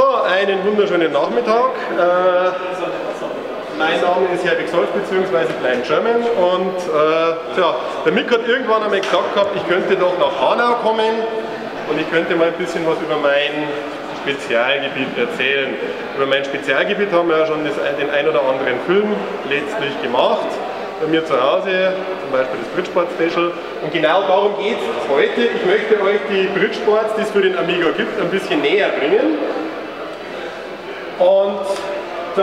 So, einen wunderschönen Nachmittag. Mein Name ist Herwig Solz bzw. Blind German und der Mick hat irgendwann einmal gesagt gehabt, ich könnte doch nach Hanau kommen und ich könnte mal ein bisschen was über mein Spezialgebiet erzählen. Über mein Spezialgebiet haben wir ja schon den ein oder anderen Film letztlich gemacht. Bei mir zu Hause, zum Beispiel das Bridgesport-Special. Und genau darum geht es heute. Ich möchte euch die Bridgesports, die es für den Amiga gibt, ein bisschen näher bringen. Und so,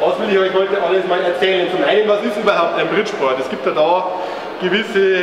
was will ich euch heute alles mal erzählen? Zum einen, was ist überhaupt ein Bridgesport? Es gibt ja da gewisse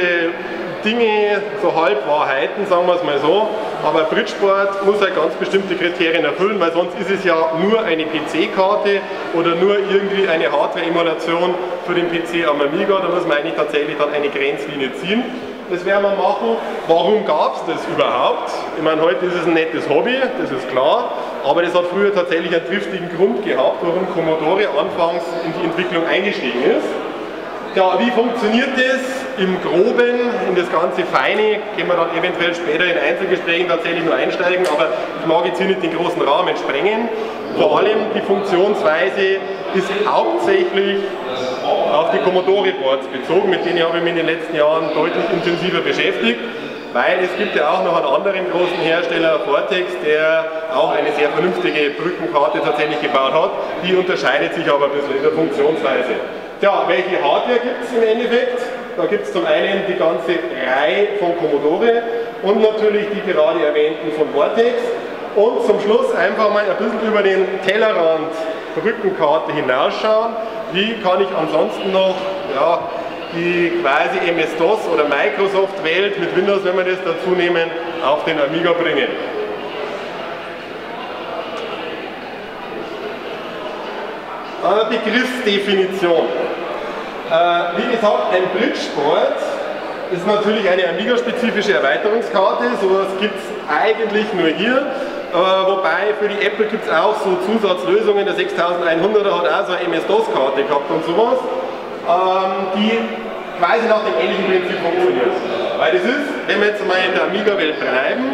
Dinge, so Halbwahrheiten, sagen wir es mal so. Aber Bridgesport muss ja ganz bestimmte Kriterien erfüllen, weil sonst ist es ja nur eine PC-Karte oder nur irgendwie eine Hardware-Emulation für den PC am Amiga. Da muss man eigentlich tatsächlich dann eine Grenzlinie ziehen. Das werden wir machen. Warum gab es das überhaupt? Ich meine, heute ist es ein nettes Hobby, das ist klar. Aber das hat früher tatsächlich einen triftigen Grund gehabt, warum Commodore anfangs in die Entwicklung eingestiegen ist. Ja, wie funktioniert das im Groben, in das ganze Feine, können wir dann eventuell später in Einzelgesprächen tatsächlich nur einsteigen, aber ich mag jetzt hier nicht den großen Rahmen sprengen. Vor allem die Funktionsweise ist hauptsächlich auf die Commodore-Boards bezogen, mit denen habe ich mich in den letzten Jahren deutlich intensiver beschäftigt, weil es gibt ja auch noch einen anderen großen Hersteller, Vortex, der auch eine sehr vernünftige Brückenkarte tatsächlich gebaut hat, die unterscheidet sich aber ein bisschen in der Funktionsweise. Ja, welche Hardware gibt es im Endeffekt? Da gibt es zum einen die ganze Reihe von Commodore und natürlich die gerade erwähnten von Vortex. Und zum Schluss einfach mal ein bisschen über den Tellerrand Brückenkarte hinausschauen. Wie kann ich ansonsten noch die quasi MS-DOS oder Microsoft-Welt mit Windows, wenn wir das dazu nehmen, auf den Amiga bringen? Begriffsdefinition. Wie gesagt, ein Bridgesport ist natürlich eine Amiga-spezifische Erweiterungskarte, sowas gibt es eigentlich nur hier, wobei für die Apple gibt es auch so Zusatzlösungen, der 6100er hat auch so eine MS-DOS-Karte gehabt und sowas, die quasi nach dem ähnlichen Prinzip funktioniert. Weil das ist, wenn wir jetzt mal in der Amiga-Welt bleiben,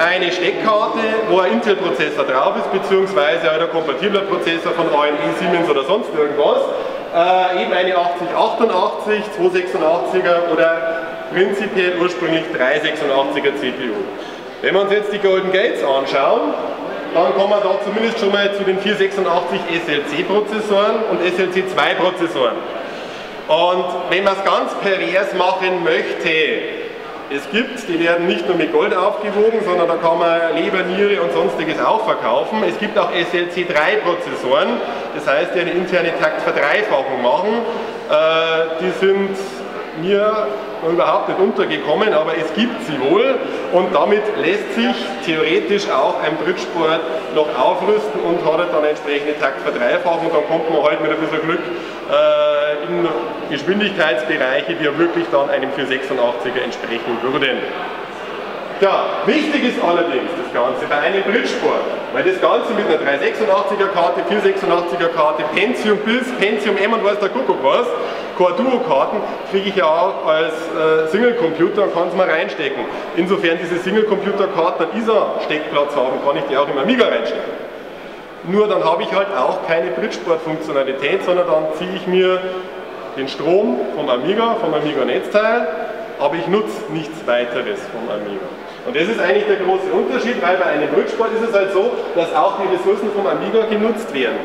eine Steckkarte, wo ein Intel-Prozessor drauf ist, beziehungsweise ein kompatibler Prozessor von AMD, Siemens oder sonst irgendwas. Eben eine 8088, 286er oder prinzipiell ursprünglich 386er CPU. Wenn wir uns jetzt die Golden Gates anschauen, dann kommen wir da zumindest schon mal zu den 486 SLC-Prozessoren und SLC2-Prozessoren. Und wenn man es ganz pervers machen möchte, es gibt, die werden nicht nur mit Gold aufgewogen, sondern da kann man Leber, Niere und sonstiges auch verkaufen. Es gibt auch SLC3-Prozessoren, das heißt, die eine interne Taktverdreifachung machen. Die sind mir überhaupt nicht untergekommen, aber es gibt sie wohl und damit lässt sich theoretisch auch ein Bridgesport noch aufrüsten und hat dann entsprechende Taktverdreifachung. Dann kommt man halt mit ein bisschen Glück in Geschwindigkeitsbereiche, die ja wirklich dann einem 486er entsprechen würden. Ja, wichtig ist allerdings das Ganze bei einem Bridgesport, weil das Ganze mit einer 386er Karte, 486er Karte, Pentium bis Pentium M und weiß der Kuckuck was, Core Duo Karten kriege ich ja auch als Single Computer und kann es mal reinstecken. Insofern diese Single Computer Karten an dieser Steckplatz haben, kann ich die auch im Amiga reinstecken. Nur dann habe ich halt auch keine Bridgesport-Funktionalität, sondern dann ziehe ich mir den Strom vom Amiga-Netzteil, aber ich nutze nichts weiteres vom Amiga. Und das ist eigentlich der große Unterschied, weil bei einem Bridgesport ist es halt so, dass auch die Ressourcen vom Amiga genutzt werden.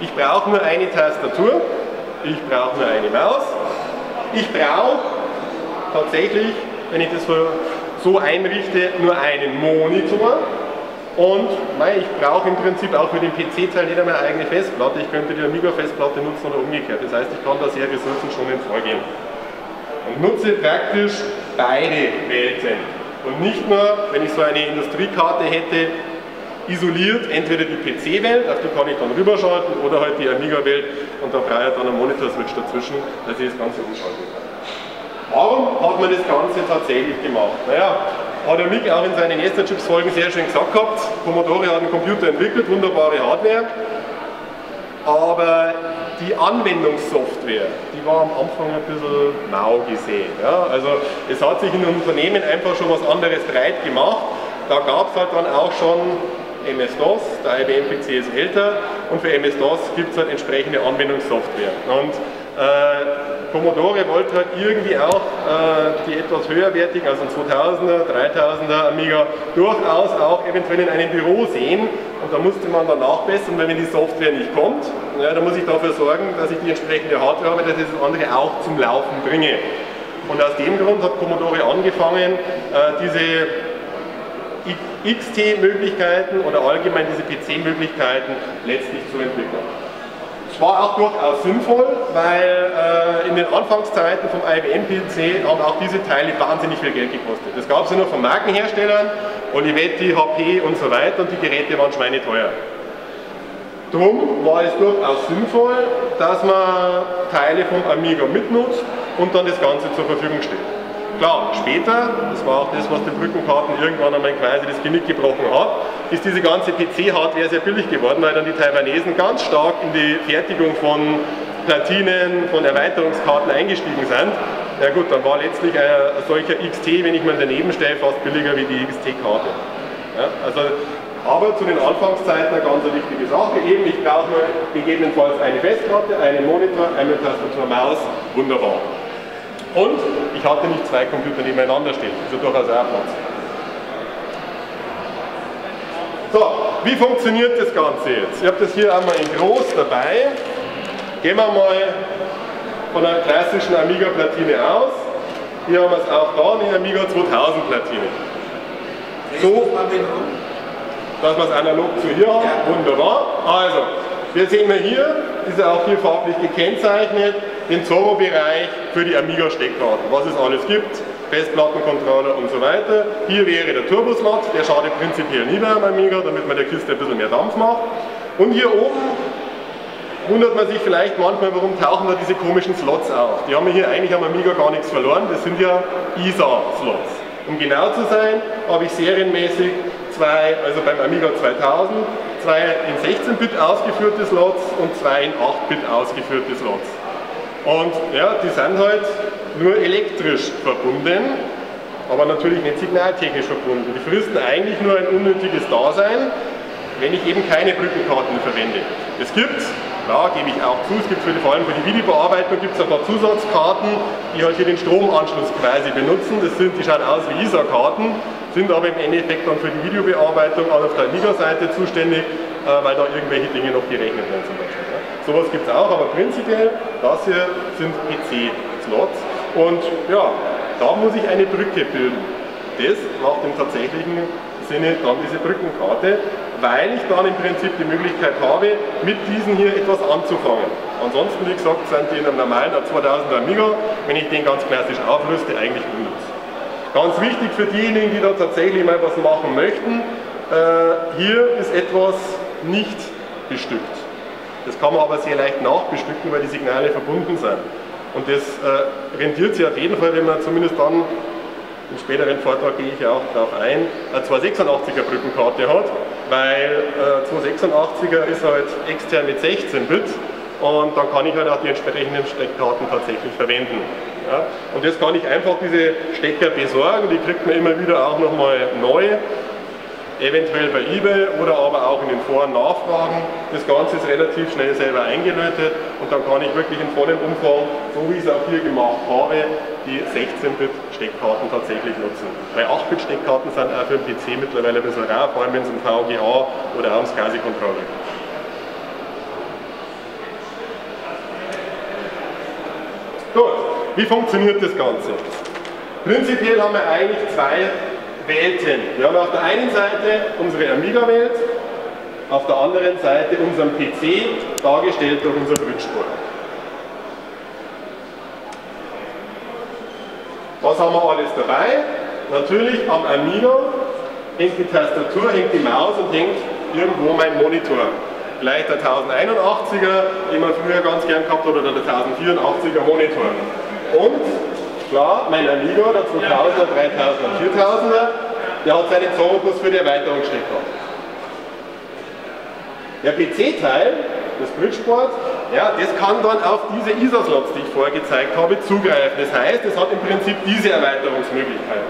Ich brauche nur eine Tastatur, ich brauche nur eine Maus, ich brauche tatsächlich, wenn ich das so einrichte, nur einen Monitor. Und ich brauche im Prinzip auch für den PC-Teil nicht einmal eine eigene Festplatte, ich könnte die Amiga-Festplatte nutzen oder umgekehrt. Das heißt, ich kann da sehr ressourcenschonend vorgehen. Und nutze praktisch beide Welten. Und nicht nur, wenn ich so eine Industriekarte hätte, isoliert entweder die PC-Welt, auf die kann ich dann rüberschalten, oder halt die Amiga-Welt und da brauche ich dann einen Monitor-Switch dazwischen, dass ich das Ganze umschalten kann. Warum hat man das Ganze tatsächlich gemacht? Naja, hat der Mick auch in seinen Nesterchips-Folgen sehr schön gesagt gehabt, Commodore hat einen Computer entwickelt, wunderbare Hardware, aber die Anwendungssoftware, die war am Anfang ein bisschen mau gesehen. Ja? Also es hat sich in Unternehmen einfach schon was anderes breit gemacht, da gab es halt dann auch schon MS-DOS, der IBM-PC ist älter und für MS-DOS gibt es halt entsprechende Anwendungssoftware. Und Commodore wollte halt irgendwie auch die etwas höherwertigen, also 2000er, 3000er Amiga, durchaus auch eventuell in einem Büro sehen und da musste man dann nachbessern, weil wenn die Software nicht kommt, ja, dann muss ich dafür sorgen, dass ich die entsprechende Hardware habe, dass ich das andere auch zum Laufen bringe. Und aus dem Grund hat Commodore angefangen, diese XT-Möglichkeiten oder allgemein diese PC-Möglichkeiten letztlich zu entwickeln. Es war auch durchaus sinnvoll, weil in den Anfangszeiten vom IBM-PC haben auch diese Teile wahnsinnig viel Geld gekostet. Das gab es ja nur von Markenherstellern, Olivetti, HP und so weiter und die Geräte waren schweineteuer. Drum war es durchaus sinnvoll, dass man Teile vom Amiga mitnutzt und dann das Ganze zur Verfügung stellt. Klar, später, das war auch das, was den Brückenkarten irgendwann einmal quasi das Genick gebrochen hat, ist diese ganze PC-Hardware sehr billig geworden, weil dann die Taiwanesen ganz stark in die Fertigung von Platinen, von Erweiterungskarten eingestiegen sind. Ja gut, dann war letztlich ein solcher XT, wenn ich mal daneben stelle, fast billiger wie die XT-Karte. Ja, also, aber zu den Anfangszeiten eine ganz wichtige Sache, eben ich brauche nur gegebenenfalls eine Festplatte, einen Monitor, eine Tastatur, Maus, wunderbar. Und ich hatte nicht zwei Computer nebeneinander stehen, also durchaus auch Platz. So, wie funktioniert das Ganze jetzt? Ich habe das hier einmal in groß dabei. Gehen wir mal von einer klassischen Amiga-Platine aus. Hier haben wir es auch da, eine Amiga 2000-Platine. So, dass wir es analog zu hier haben, wunderbar. Also, wir sehen wir hier, ist ja auch hier farblich gekennzeichnet, den Zorro-Bereich für die Amiga-Steckkarten, was es alles gibt, Festplattencontroller und so weiter. Hier wäre der Turboslot, der schadet prinzipiell nie beim Amiga, damit man der Kiste ein bisschen mehr Dampf macht. Und hier oben wundert man sich vielleicht manchmal, warum tauchen da diese komischen Slots auf. Die haben wir hier eigentlich am Amiga gar nichts verloren, das sind ja ISA-Slots. Um genau zu sein, habe ich serienmäßig zwei, also beim Amiga 2000, zwei in 16-Bit ausgeführte Slots und zwei in 8-Bit ausgeführte Slots. Und ja, die sind halt nur elektrisch verbunden, aber natürlich nicht signaltechnisch verbunden. Die fristen eigentlich nur ein unnötiges Dasein, wenn ich eben keine Brückenkarten verwende. Es gibt, da gebe ich auch zu, es gibt vor allem für die Videobearbeitung gibt es ein paar Zusatzkarten, die halt hier den Stromanschluss quasi benutzen. Das sind, die schauen aus wie ISA-Karten, sind aber im Endeffekt dann für die Videobearbeitung auch auf der Amiga-Seite zuständig, weil da irgendwelche Dinge noch gerechnet werden zum Beispiel. Sowas gibt es auch, aber prinzipiell, das hier sind PC-Slots und ja, da muss ich eine Brücke bilden. Das macht im tatsächlichen Sinne dann diese Brückenkarte, weil ich dann im Prinzip die Möglichkeit habe, mit diesen hier etwas anzufangen. Ansonsten, wie gesagt, sind die in einem normalen 2000er Amiga, wenn ich den ganz klassisch aufrüste, eigentlich unnütz. Ganz wichtig für diejenigen, die da tatsächlich mal was machen möchten, hier ist etwas nicht bestückt. Das kann man aber sehr leicht nachbestücken, weil die Signale verbunden sind. Und das rentiert sich auf jeden Fall, wenn man zumindest dann, im späteren Vortrag gehe ich ja auch darauf ein, eine 286er Brückenkarte hat, weil 286er ist halt extern mit 16-Bit und dann kann ich halt auch die entsprechenden Steckkarten tatsächlich verwenden. Ja? Und jetzt kann ich einfach diese Stecker besorgen, die kriegt man immer wieder auch nochmal neu. Eventuell bei eBay oder aber auch in den Foren nachfragen. Das Ganze ist relativ schnell selber eingelötet und dann kann ich wirklich in vollem Umfang, so wie ich es auch hier gemacht habe, die 16-Bit-Steckkarten tatsächlich nutzen. Weil 8-Bit-Steckkarten sind auch für den PC mittlerweile ein bisschen rar, vor allem wenn es um VGA oder auch ums Quasi-Controller geht. Gut, wie funktioniert das Ganze? Prinzipiell haben wir eigentlich zwei Welten. Wir haben auf der einen Seite unsere Amiga-Welt, auf der anderen Seite unseren PC, dargestellt durch unser Brückspur. Was haben wir alles dabei? Natürlich am Amiga hängt die Tastatur, hängt die Maus und hängt irgendwo mein Monitor. Vielleicht der 1081er, den man früher ganz gern gehabt hat, oder der 1084er Monitor. Und klar, mein Amiga, der 2000er, 3000er, 4000er, der hat seine Zorro-Bus für die Erweiterung gesteckt. Der PC-Teil, das Bridgeboard, ja, das kann dann auf diese ISA-Slots, die ich vorher gezeigt habe, zugreifen. Das heißt, es hat im Prinzip diese Erweiterungsmöglichkeit.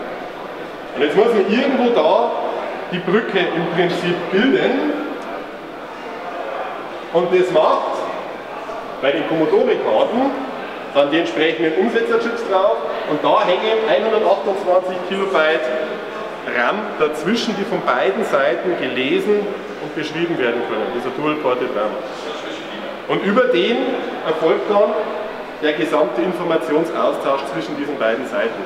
Und jetzt muss man irgendwo da die Brücke im Prinzip bilden. Und das macht bei den Commodore-Karten dann die entsprechenden Umsetzerchips drauf und da hängen 128 Kilobyte RAM dazwischen, die von beiden Seiten gelesen und beschrieben werden können, dieser Dual-Ported RAM. Und über den erfolgt dann der gesamte Informationsaustausch zwischen diesen beiden Seiten.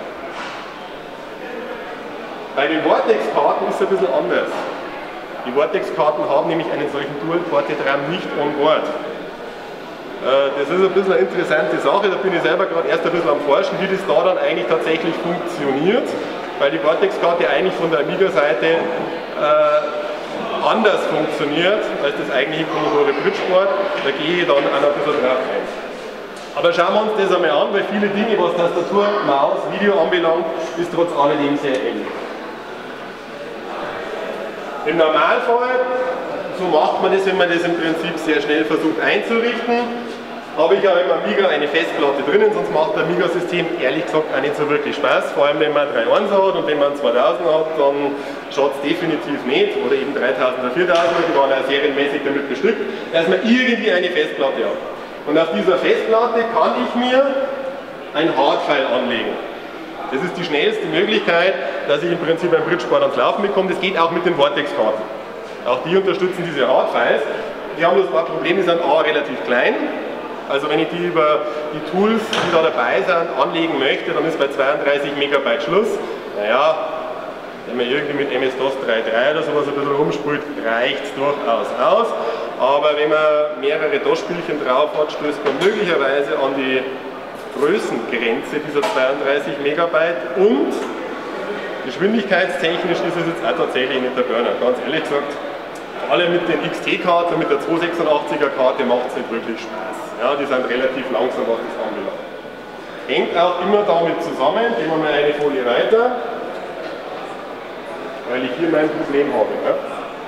Bei den Vortex-Karten ist es ein bisschen anders. Die Vortex-Karten haben nämlich einen solchen Dual-Ported RAM nicht on board. Das ist ein bisschen eine interessante Sache, da bin ich selber gerade erst ein bisschen am Forschen, wie das da dann eigentlich tatsächlich funktioniert, weil die Vortex-Karte eigentlich von der Amiga-Seite anders funktioniert als das eigentliche Commodore Bridgeboard. Da gehe ich dann auch ein bisschen drauf ein. Aber schauen wir uns das einmal an, weil viele Dinge, was Tastatur, Maus, Video anbelangt, ist trotz alledem sehr ähnlich. Im Normalfall, so macht man das, wenn man das im Prinzip sehr schnell versucht einzurichten, habe ich auch im Amiga eine Festplatte drinnen, sonst macht das Amiga-System ehrlich gesagt auch nicht so wirklich Spaß, vor allem wenn man 3.1 hat und wenn man 2000 hat, dann schaut es definitiv nicht, oder eben 3000er, 4000er, die waren ja serienmäßig damit bestückt, dass man irgendwie eine Festplatte hat. Und auf dieser Festplatte kann ich mir ein Hardfile anlegen. Das ist die schnellste Möglichkeit, dass ich im Prinzip ein Bridgeboard ans Laufen bekomme. Das geht auch mit den Vortex-Karten. Auch die unterstützen diese Hardfiles. Die haben das Problem, die sind A relativ klein. Also wenn ich die über die Tools, die da dabei sind, anlegen möchte, dann ist bei 32 Megabyte Schluss. Naja, wenn man irgendwie mit MS-DOS 3.3 oder sowas ein bisschen rumspult, reicht es durchaus aus. Aber wenn man mehrere DOS-Spielchen drauf hat, stößt man möglicherweise an die Größengrenze dieser 32 Megabyte und geschwindigkeitstechnisch ist es jetzt auch tatsächlich nicht der Burner, ganz ehrlich gesagt. Vor allem mit den XT-Karten und mit der 286er-Karte macht es nicht wirklich Spaß. Ja, die sind relativ langsam, was das anbelangt. Hängt auch immer damit zusammen, gehen wir mal eine Folie weiter, weil ich hier mein Problem habe. Ja.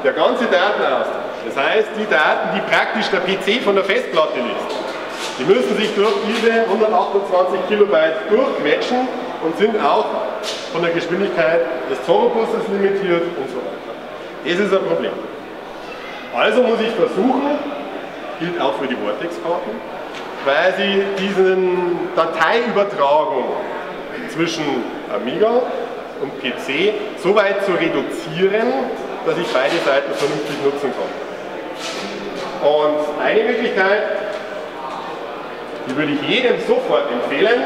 Der ganze Datenaustausch, das heißt die Daten, die praktisch der PC von der Festplatte liest, die müssen sich durch diese 128 Kilobyte durchquetschen und sind auch von der Geschwindigkeit des Zorobusses limitiert und so weiter. Das ist ein Problem. Also muss ich versuchen, gilt auch für die Vortex-Karten, quasi diese Dateiübertragung zwischen Amiga und PC so weit zu reduzieren, dass ich beide Seiten vernünftig nutzen kann. Und eine Möglichkeit, die würde ich jedem sofort empfehlen,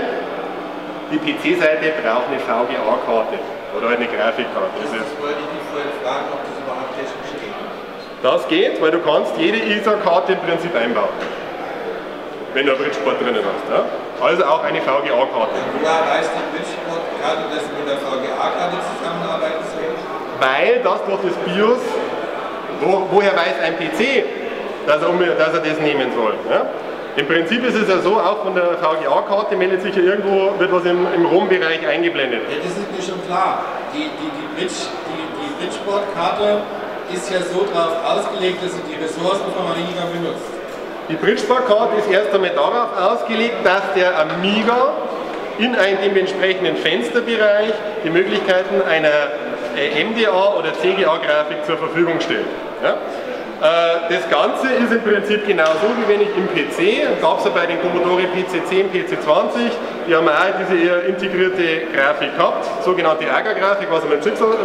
die PC-Seite braucht eine VGA-Karte oder eine Grafikkarte. Das wollte ich nicht vorhin fragen, ob das überhaupt technisch geht. Das geht, weil du kannst jede ISA-Karte im Prinzip einbauen, wenn du ein Bridgeboard drinnen hast. Ja? Also auch eine VGA-Karte. Woher weiß die Bridgeboard-Karte, dass sie mit der VGA-Karte zusammenarbeiten soll? Weil das durch das BIOS, woher weiß ein PC, dass er das nehmen soll? Ja? Im Prinzip ist es ja so, auch von der VGA-Karte meldet sich ja irgendwo, wird was im ROM-Bereich eingeblendet. Ja, das ist mir schon klar. Die Bridgeboard-Karte ist ja so darauf ausgelegt, dass sie die Ressourcen von Amiga benutzt. Die Bridgeboard-Karte ist erst einmal darauf ausgelegt, dass der Amiga in einem entsprechenden Fensterbereich die Möglichkeiten einer MDA- oder CGA-Grafik zur Verfügung stellt. Ja? Das Ganze ist im Prinzip genauso wie wenn ich im PC, gab es ja bei den Commodore PC10, PC20, die haben auch diese eher integrierte Grafik gehabt, sogenannte AGA-Grafik, was mit dem Chipsatz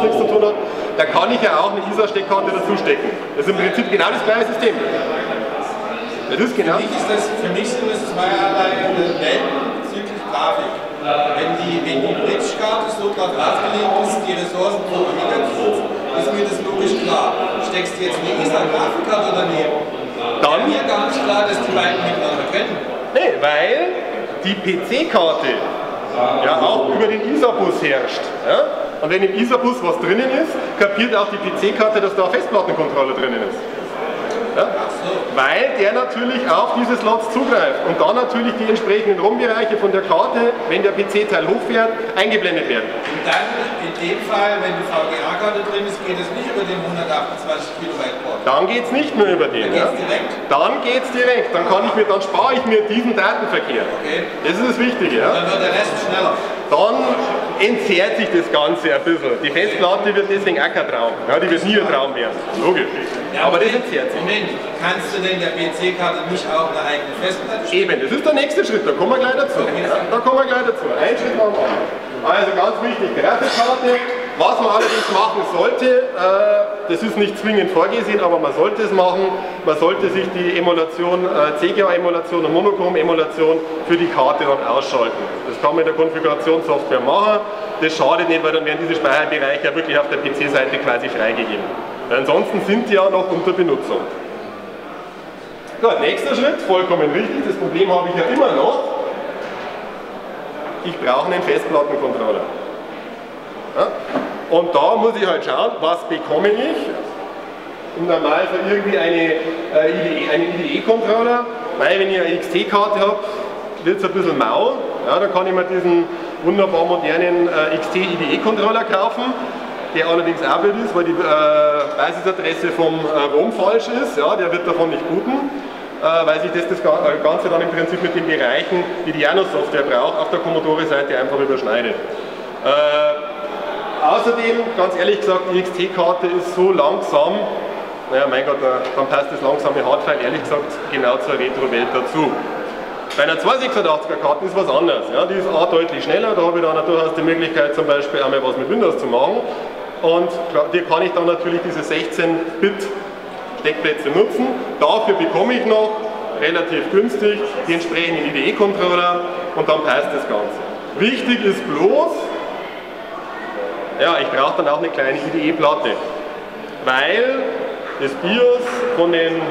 nichts zu tun hat, da kann ich ja auch eine ISA-Steckkarte dazu stecken. Das ist im Prinzip genau das gleiche System. Das ist genau für mich sind das zweierlei Welten bezüglich Grafik. Wenn die Bridge-Karte so gerade ausgelegt ist, die Ressourcen pro Megabyte, ist mir das logisch klar. Steckst du jetzt eine ISA-Grafikkarte daneben? Dann ist mir gar nicht klar, dass die beiden miteinander können. Nee, weil die PC-Karte ja auch über den ISA-Bus herrscht. Ja? Und wenn im ISA-Bus was drinnen ist, kapiert auch die PC-Karte, dass da ein Festplattencontroller drinnen ist. Ja? Weil der natürlich auf diese Slots zugreift und dann natürlich die entsprechenden ROM-Bereiche von der Karte, wenn der PC-Teil hochfährt, eingeblendet werden. Und dann in dem Fall, wenn die VGA-Karte drin ist, geht es nicht über den 128 Kilobyte Port. Dann geht es nicht mehr über den. Dann geht es direkt? Dann geht es direkt. Dann spare ich mir diesen Datenverkehr. Okay. Das ist das Wichtige. Ja? Dann wird der Rest schneller. Dann entzerrt sich das Ganze ein bisschen. Die Festplatte wird deswegen auch kein Traum. Ja, die wird nie ein Traum werden. Logisch. Ja, aber das entzerrt sich. Moment, kannst du denn der PC-Karte nicht auch eine eigene Festplatte spielen? Eben, das ist der nächste Schritt, da kommen wir gleich dazu. Ja, da kommen wir gleich dazu. Ein Schritt nach dem anderen. Also ganz wichtig, Grafikkarte. Was man allerdings machen sollte, das ist nicht zwingend vorgesehen, aber man sollte es machen, man sollte sich die Emulation, CGA-Emulation und Monochrom-Emulation für die Karte dann ausschalten. Das kann man in der Konfigurationssoftware machen, das schadet nicht, weil dann werden diese Speicherbereiche ja wirklich auf der PC-Seite quasi freigegeben. Weil ansonsten sind die ja noch unter Benutzung. Gut, nächster Schritt, vollkommen richtig, das Problem habe ich ja immer noch. Ich brauche einen Festplattencontroller. Ja? Und da muss ich halt schauen, was bekomme ich? Im Normalfall irgendwie einen IDE-Controller, weil wenn ich eine XT-Karte habe, wird es ein bisschen mau. Ja, dann kann ich mir diesen wunderbar modernen XT-IDE-Controller kaufen, der allerdings auch blöd ist, weil die Basisadresse vom ROM falsch ist, ja, der wird davon nicht booten, weil sich das Ganze dann im Prinzip mit den Bereichen, die die Janos-Software braucht, auf der Commodore-Seite einfach überschneidet. Außerdem, ganz ehrlich gesagt, die XT-Karte ist so langsam, naja, mein Gott, dann passt das langsame Hardfile ehrlich gesagt genau zur Retro-Welt dazu. Bei einer 286er-Karte ist was anderes, ja, die ist A deutlich schneller, da habe ich dann durchaus die Möglichkeit zum Beispiel einmal was mit Windows zu machen und die kann ich dann natürlich diese 16-Bit-Steckplätze nutzen, dafür bekomme ich noch relativ günstig die entsprechenden IDE-Controller und dann passt das Ganze. Wichtig ist bloß, ja, ich brauche dann auch eine kleine IDE-Platte, weil das BIOS von den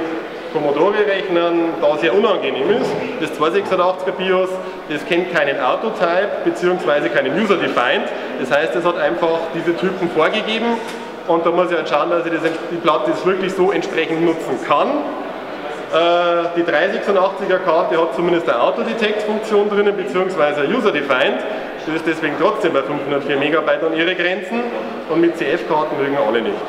Commodore-Rechnern da sehr unangenehm ist. Das 286er BIOS, das kennt keinen Autotype bzw. keinen User-Defined, das heißt, es hat einfach diese Typen vorgegeben und da muss ich halt schauen, dass ich die Platte wirklich so entsprechend nutzen kann. Die 386er Karte hat zumindest eine Autodetect-Funktion drinnen bzw. User-Defined. Das ist deswegen trotzdem bei 504 Megabyte an ihre Grenzen und mit CF-Karten mögen alle nicht.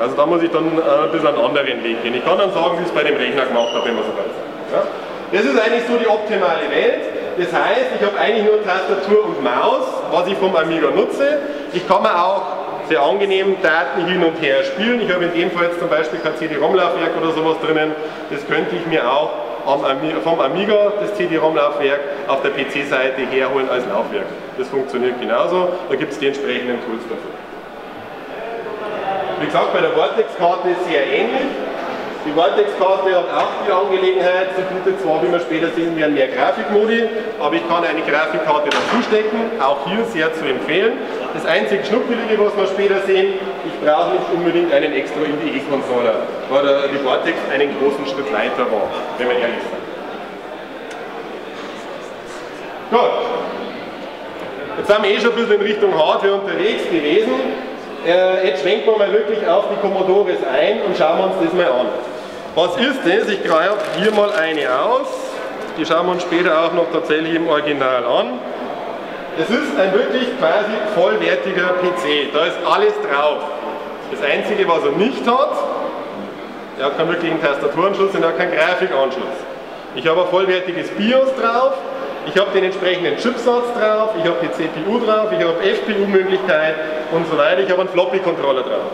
Also da muss ich dann ein bisschen einen anderen Weg gehen. Ich kann dann sagen, wie ich es bei dem Rechner gemacht habe, wenn man so weit ist. Ja? Das ist eigentlich so die optimale Welt. Das heißt, ich habe eigentlich nur Tastatur und Maus, was ich vom Amiga nutze. Ich kann mir auch sehr angenehm Daten hin und her spielen. Ich habe in dem Fall jetzt zum Beispiel kein CD-ROM-Laufwerk oder sowas drinnen. Das könnte ich mir auch vom Amiga, das CD-ROM-Laufwerk, auf der PC-Seite herholen als Laufwerk. Das funktioniert genauso, da gibt es die entsprechenden Tools dafür. Wie gesagt, bei der Vortex-Karte ist es sehr ähnlich. Die Vortex-Karte hat auch die Angelegenheit, sie bietet zwar, wie wir später sehen werden, mehr Grafikmodi, aber ich kann eine Grafikkarte dazustecken, auch hier sehr zu empfehlen. Das einzige Schnuckelige, was wir später sehen, ich brauche nicht unbedingt einen extra IDE-Controller, weil die Vortex einen großen Schritt weiter war, wenn man ehrlich ist. Gut, jetzt sind wir eh schon ein bisschen in Richtung Hardware unterwegs gewesen. Jetzt schwenken wir mal wirklich auf die Commodores ein und schauen wir uns das mal an. Was ist das? Ich greife hier mal eine aus, die schauen wir uns später auch noch tatsächlich im Original an. Es ist ein wirklich quasi vollwertiger PC, da ist alles drauf. Das einzige, was er nicht hat, er hat keinen wirklichen Tastaturanschluss und er hat keinen Grafikanschluss. Ich habe ein vollwertiges BIOS drauf, ich habe den entsprechenden Chipsatz drauf, ich habe die CPU drauf, ich habe FPU-Möglichkeit und so weiter, ich habe einen Floppy-Controller drauf.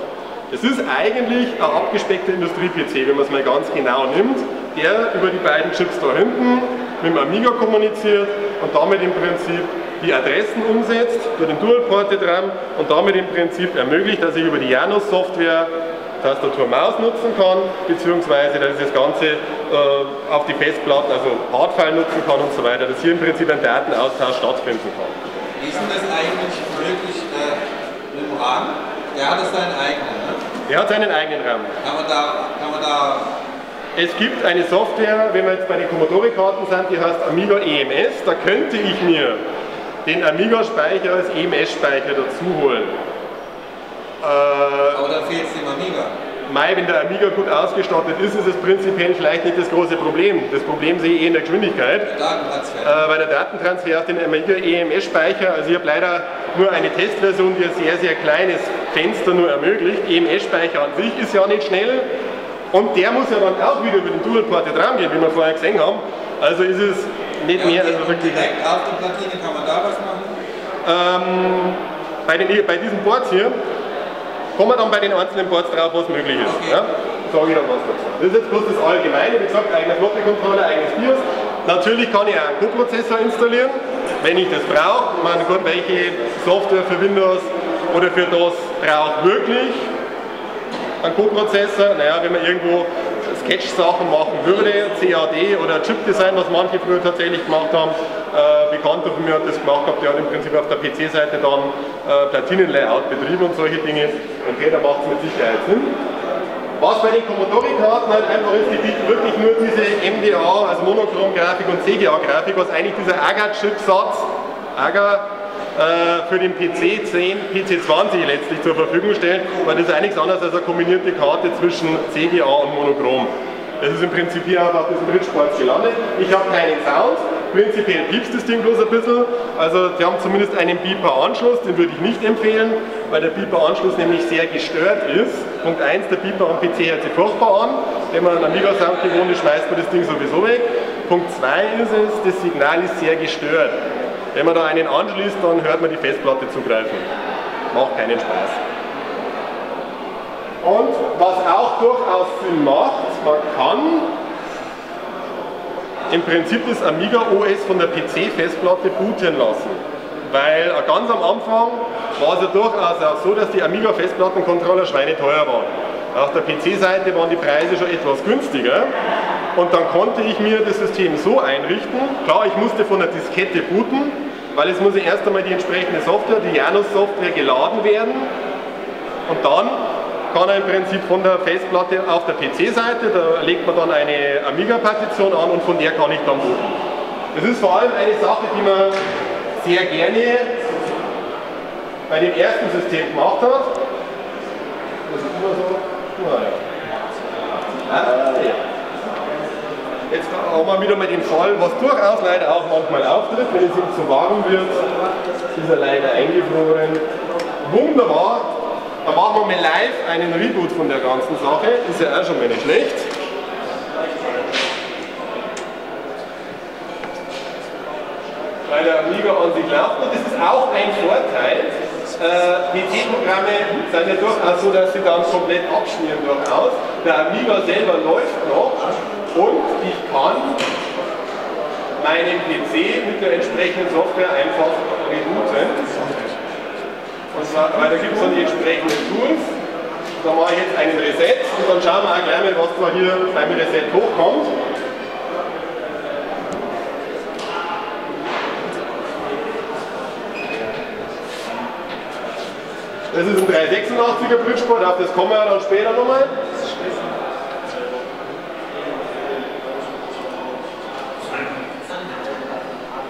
Es ist eigentlich ein abgespeckter Industrie-PC, wenn man es mal ganz genau nimmt, der über die beiden Chips da hinten mit dem Amiga kommuniziert und damit im Prinzip die Adressen umsetzt, für den Dual-Port-Dram und damit im Prinzip ermöglicht, dass ich über die Janos-Software Tastatur-Maus nutzen kann, beziehungsweise dass ich das Ganze auf die Festplatten, also Hardfile nutzen kann und so weiter, dass hier im Prinzip ein Datenaustausch stattfinden kann. Ist denn das eigentlich möglich mit dem RAM? Der hat seinen eigenen, ne? Der hat seinen eigenen RAM. Kann man da es gibt eine Software, wenn wir jetzt bei den Commodore-Karten sind, die heißt Amiga EMS, da könnte ich mir den Amiga-Speicher als EMS-Speicher dazu holen. Aber dann fehlt es dem Amiga. Mei, wenn der Amiga gut ausgestattet ist, ist es prinzipiell vielleicht nicht das große Problem. Das Problem sehe ich in der Geschwindigkeit. Der weil der Datentransfer auf den Amiga EMS-Speicher, also ich habe leider nur eine Testversion, die ein sehr, sehr kleines Fenster nur ermöglicht. EMS-Speicher an sich ist ja nicht schnell. Und der muss ja dann auch wieder über den Dual-Port-Dram gehen, wie wir vorher gesehen haben. Also ist es nicht ja, mehr als wirklich. Direkt auf der Platine kann man da was machen? bei diesen Boards hier kommen wir dann bei den einzelnen Boards drauf, was möglich ist. Okay. Ja? Sage ich dann was dazu. Das ist jetzt bloß das Allgemeine, wie gesagt, eigener Flottencontroller, eigenes BIOS. Natürlich kann ich auch einen Co-Prozessor installieren, wenn ich das brauche. Ich meine, Gott, welche Software für Windows oder für DOS braucht wirklich einen Co-Prozessor? Naja, wenn man irgendwo Sketch-Sachen machen würde, CAD oder Chip-Design, was manche früher tatsächlich gemacht haben. Bekannter von mir hat das gemacht, der hat im Prinzip auf der PC-Seite dann Platinenlayout betrieben und solche Dinge. Und jeder macht es mit Sicherheit Sinn. Was bei den Commodore-Karten halt einfach ist, die bieten wirklich nur diese MDA, also Monochrom-Grafik und CGA-Grafik, was eigentlich dieser AGA-Chipsatz, AGA für den PC10, PC20 letztlich zur Verfügung stellt, weil das ist ja nichts anderes als eine kombinierte Karte zwischen CGA und Monochrom. Das ist im Prinzip hier auf diesem Bridgeboard gelandet. Ich habe keinen Sound, prinzipiell piepst das Ding bloß ein bisschen. Also die haben zumindest einen Beeper-Anschluss, den würde ich nicht empfehlen, weil der Beeper-Anschluss nämlich sehr gestört ist. Punkt 1, der Beeper am PC hört sich furchtbar an. Wenn man einen Amiga-Sound gewohnt ist, schmeißt man das Ding sowieso weg. Punkt 2 ist es, das Signal ist sehr gestört. Wenn man da einen anschließt, dann hört man die Festplatte zugreifen. Macht keinen Spaß. Und was auch durchaus Sinn macht, man kann im Prinzip das Amiga OS von der PC-Festplatte booten lassen. Weil ganz am Anfang war es ja durchaus auch so, dass die Amiga-Festplattencontroller schweineteuer waren. Auf der PC-Seite waren die Preise schon etwas günstiger. Und dann konnte ich mir das System so einrichten, klar, ich musste von der Diskette booten, weil es muss ja erst einmal die entsprechende Software, die Janus-Software geladen werden und dann kann er im Prinzip von der Festplatte auf der PC-Seite, da legt man dann eine Amiga-Partition an und von der kann ich dann booten. Das ist vor allem eine Sache, die man sehr gerne bei dem ersten System gemacht hat. Das ist immer so, ja. Jetzt haben wir wieder mal den Fall, was durchaus leider auch manchmal auftritt, wenn es ihm zu warm wird, ist er leider eingefroren. Wunderbar, da machen wir mal live einen Reboot von der ganzen Sache, ist ja auch schon mal nicht schlecht. Weil der Amiga an sich läuft und das ist auch ein Vorteil. PC-Programme sind ja durchaus so, dass sie dann komplett abschmieren durchaus. Der Amiga selber läuft noch. Und ich kann meinen PC mit der entsprechenden Software einfach rebooten. Und zwar, weil da gibt es dann die entsprechenden Tools. Da mache ich jetzt einen Reset und dann schauen wir auch gleich mal, was da hier beim Reset hochkommt. Das ist ein 386er Bridgeboard, auf das kommen wir dann später nochmal.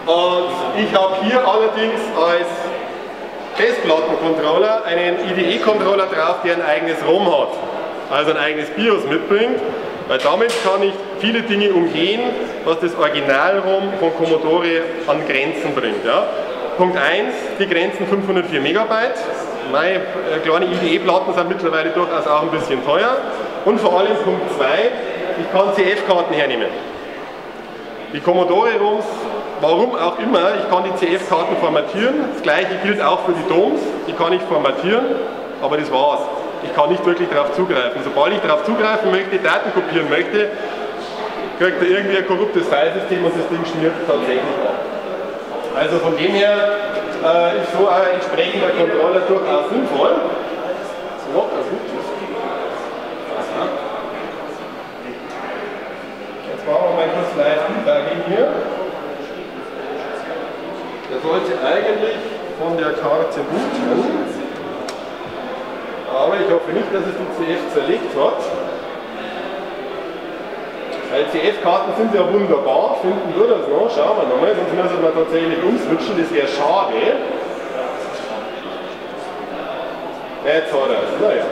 Und ich habe hier allerdings als Festplattencontroller einen IDE-Controller drauf, der ein eigenes ROM hat, also ein eigenes BIOS mitbringt, weil damit kann ich viele Dinge umgehen, was das Original-ROM von Commodore an Grenzen bringt. Ja. Punkt 1, die Grenzen 504 MB. Meine kleine IDE-Platten sind mittlerweile durchaus auch ein bisschen teuer. Und vor allem Punkt 2, ich kann CF-Karten hernehmen. Die Commodore-ROMs, warum auch immer, ich kann die CF-Karten formatieren. Das gleiche gilt auch für die DOMs, die kann ich formatieren, aber das war's. Ich kann nicht wirklich darauf zugreifen. Sobald ich darauf zugreifen möchte, Daten kopieren möchte, kriegt er irgendwie ein korruptes Filesystem und das Ding schmiert tatsächlich ab. Also von dem her ist so ein entsprechender Controller durchaus sinnvoll. So, das ist gut. Jetzt machen wir mal kurz live hier. Der sollte eigentlich von der Karte booten, aber ich hoffe nicht, dass es die CF zerlegt hat. Weil CF-Karten sind ja wunderbar, finden wir das noch, schauen wir nochmal, sonst müssen wir tatsächlich umswitchen, das wäre schade. Jetzt hat er es, naja.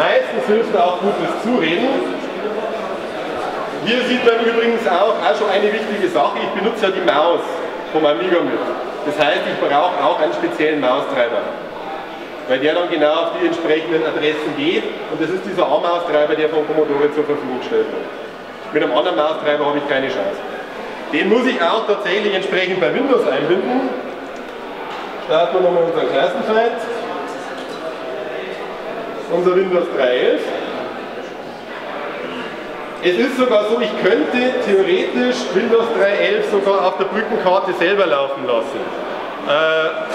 Meistens hilft auch gutes Zureden. Hier sieht man übrigens auch schon eine wichtige Sache, ich benutze ja die Maus vom Amiga mit. Das heißt, ich brauche auch einen speziellen Maustreiber, weil der dann genau auf die entsprechenden Adressen geht und das ist dieser A-Maustreiber, der von Commodore zur Verfügung gestellt wird. Mit einem anderen Maustreiber habe ich keine Chance. Den muss ich auch tatsächlich entsprechend bei Windows einbinden. Starten wir nochmal unseren Klassenfeind. Unser Windows 3.11. Es ist sogar so, ich könnte theoretisch Windows 3.11 sogar auf der Brückenkarte selber laufen lassen.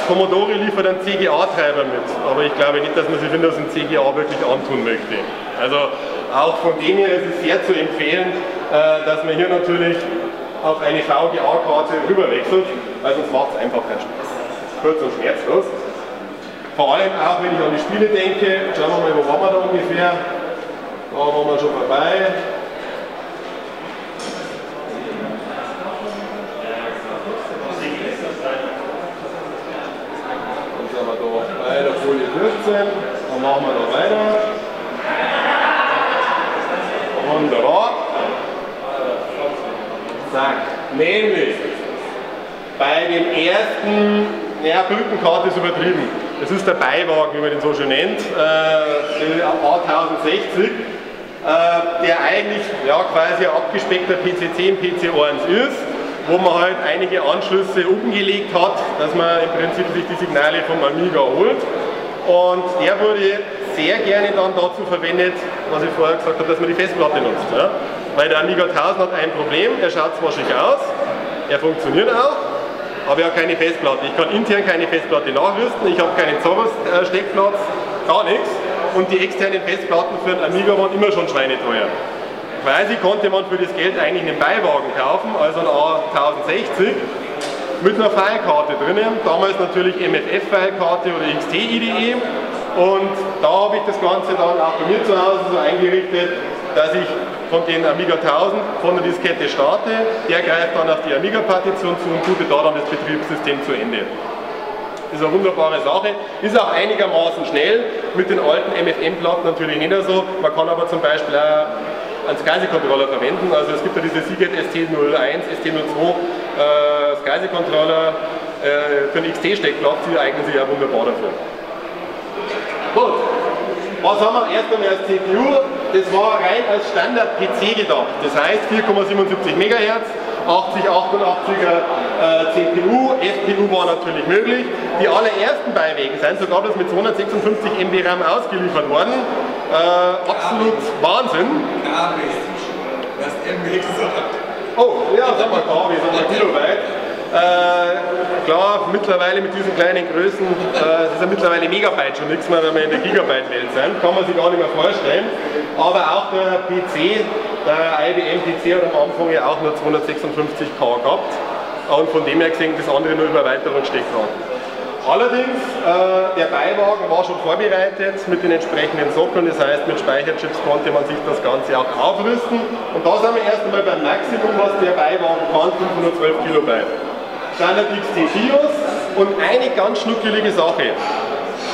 Commodore liefert einen CGA-Treiber mit, aber ich glaube nicht, dass man sich Windows in CGA wirklich antun möchte. Also auch von dem her ist es sehr zu empfehlen, dass man hier natürlich auf eine VGA-Karte rüberwechselt, weil sonst macht es einfach keinen Spaß. Kurz und schmerzlos. Vor allem auch, wenn ich an die Spiele denke, schauen wir mal, wo waren wir da ungefähr. Da waren wir schon vorbei. Bei der Folie 14, dann machen wir da weiter. Wunderbar. Zack. Nämlich bei dem ersten, ja, Brückenkarte ist übertrieben. Das ist der Beiwagen, wie man den so schön nennt, der A1060, der eigentlich ja, quasi ein abgespeckter PC10, PC1 ist, wo man halt einige Anschlüsse umgelegt hat, dass man im Prinzip sich die Signale vom Amiga holt. Und der wurde sehr gerne dann dazu verwendet, was ich vorher gesagt habe, dass man die Festplatte nutzt. Ja? Weil der Amiga 1000 hat ein Problem, er schaut zwar schick aus, er funktioniert auch, aber er hat keine Festplatte. Ich kann intern keine Festplatte nachrüsten, ich habe keinen Zaubersteckplatz, gar nichts. Und die externen Festplatten für den Amiga waren immer schon schweineteuer. Quasi konnte man für das Geld eigentlich einen Beiwagen kaufen, also einen A1060 mit einer Filekarte drinnen, damals natürlich MFF-Filekarte oder XT-IDE, und da habe ich das Ganze dann auch bei mir zu Hause so eingerichtet, dass ich von den Amiga 1000 von der Diskette starte, der greift dann auf die Amiga-Partition zu und tut da dann das Betriebssystem zu Ende. Ist eine wunderbare Sache, ist auch einigermaßen schnell, mit den alten MFM-Platten natürlich nicht so, man kann aber zum Beispiel auch einen SCSI-Controller verwenden, also es gibt ja diese Seagate ST01, ST02 SCSI-Controller für einen XT-Steckplatz, die eignen sich ja wunderbar dafür. Gut, was haben wir erst einmal als CPU? Das war rein als Standard-PC gedacht, das heißt 4,77 MHz, 8088er CPU, FPU war natürlich möglich. Die allerersten Beiwegen sind sogar das mit 256 MB RAM ausgeliefert worden. Absolut Wahnsinn. KW. Das MB gesagt. Oh, ja, sag mal KW, sag mal Kilobyte. Klar, mittlerweile mit diesen kleinen Größen, es ist ja mittlerweile Megabyte schon nichts mehr, wenn wir in der Gigabyte-Welt sind, kann man sich gar nicht mehr vorstellen. Aber auch der PC, der IBM PC hat am Anfang ja auch nur 256K gehabt und von dem her gesehen das andere nur über weiteren Steckkarten. Allerdings, der Beiwagen war schon vorbereitet mit den entsprechenden Sockeln, das heißt mit Speicherchips konnte man sich das Ganze auch aufrüsten. Und da sind wir erst einmal beim Maximum, was der Beiwagen kann, 512 Kilobyte. Standard XT-BIOS und eine ganz schnuckelige Sache.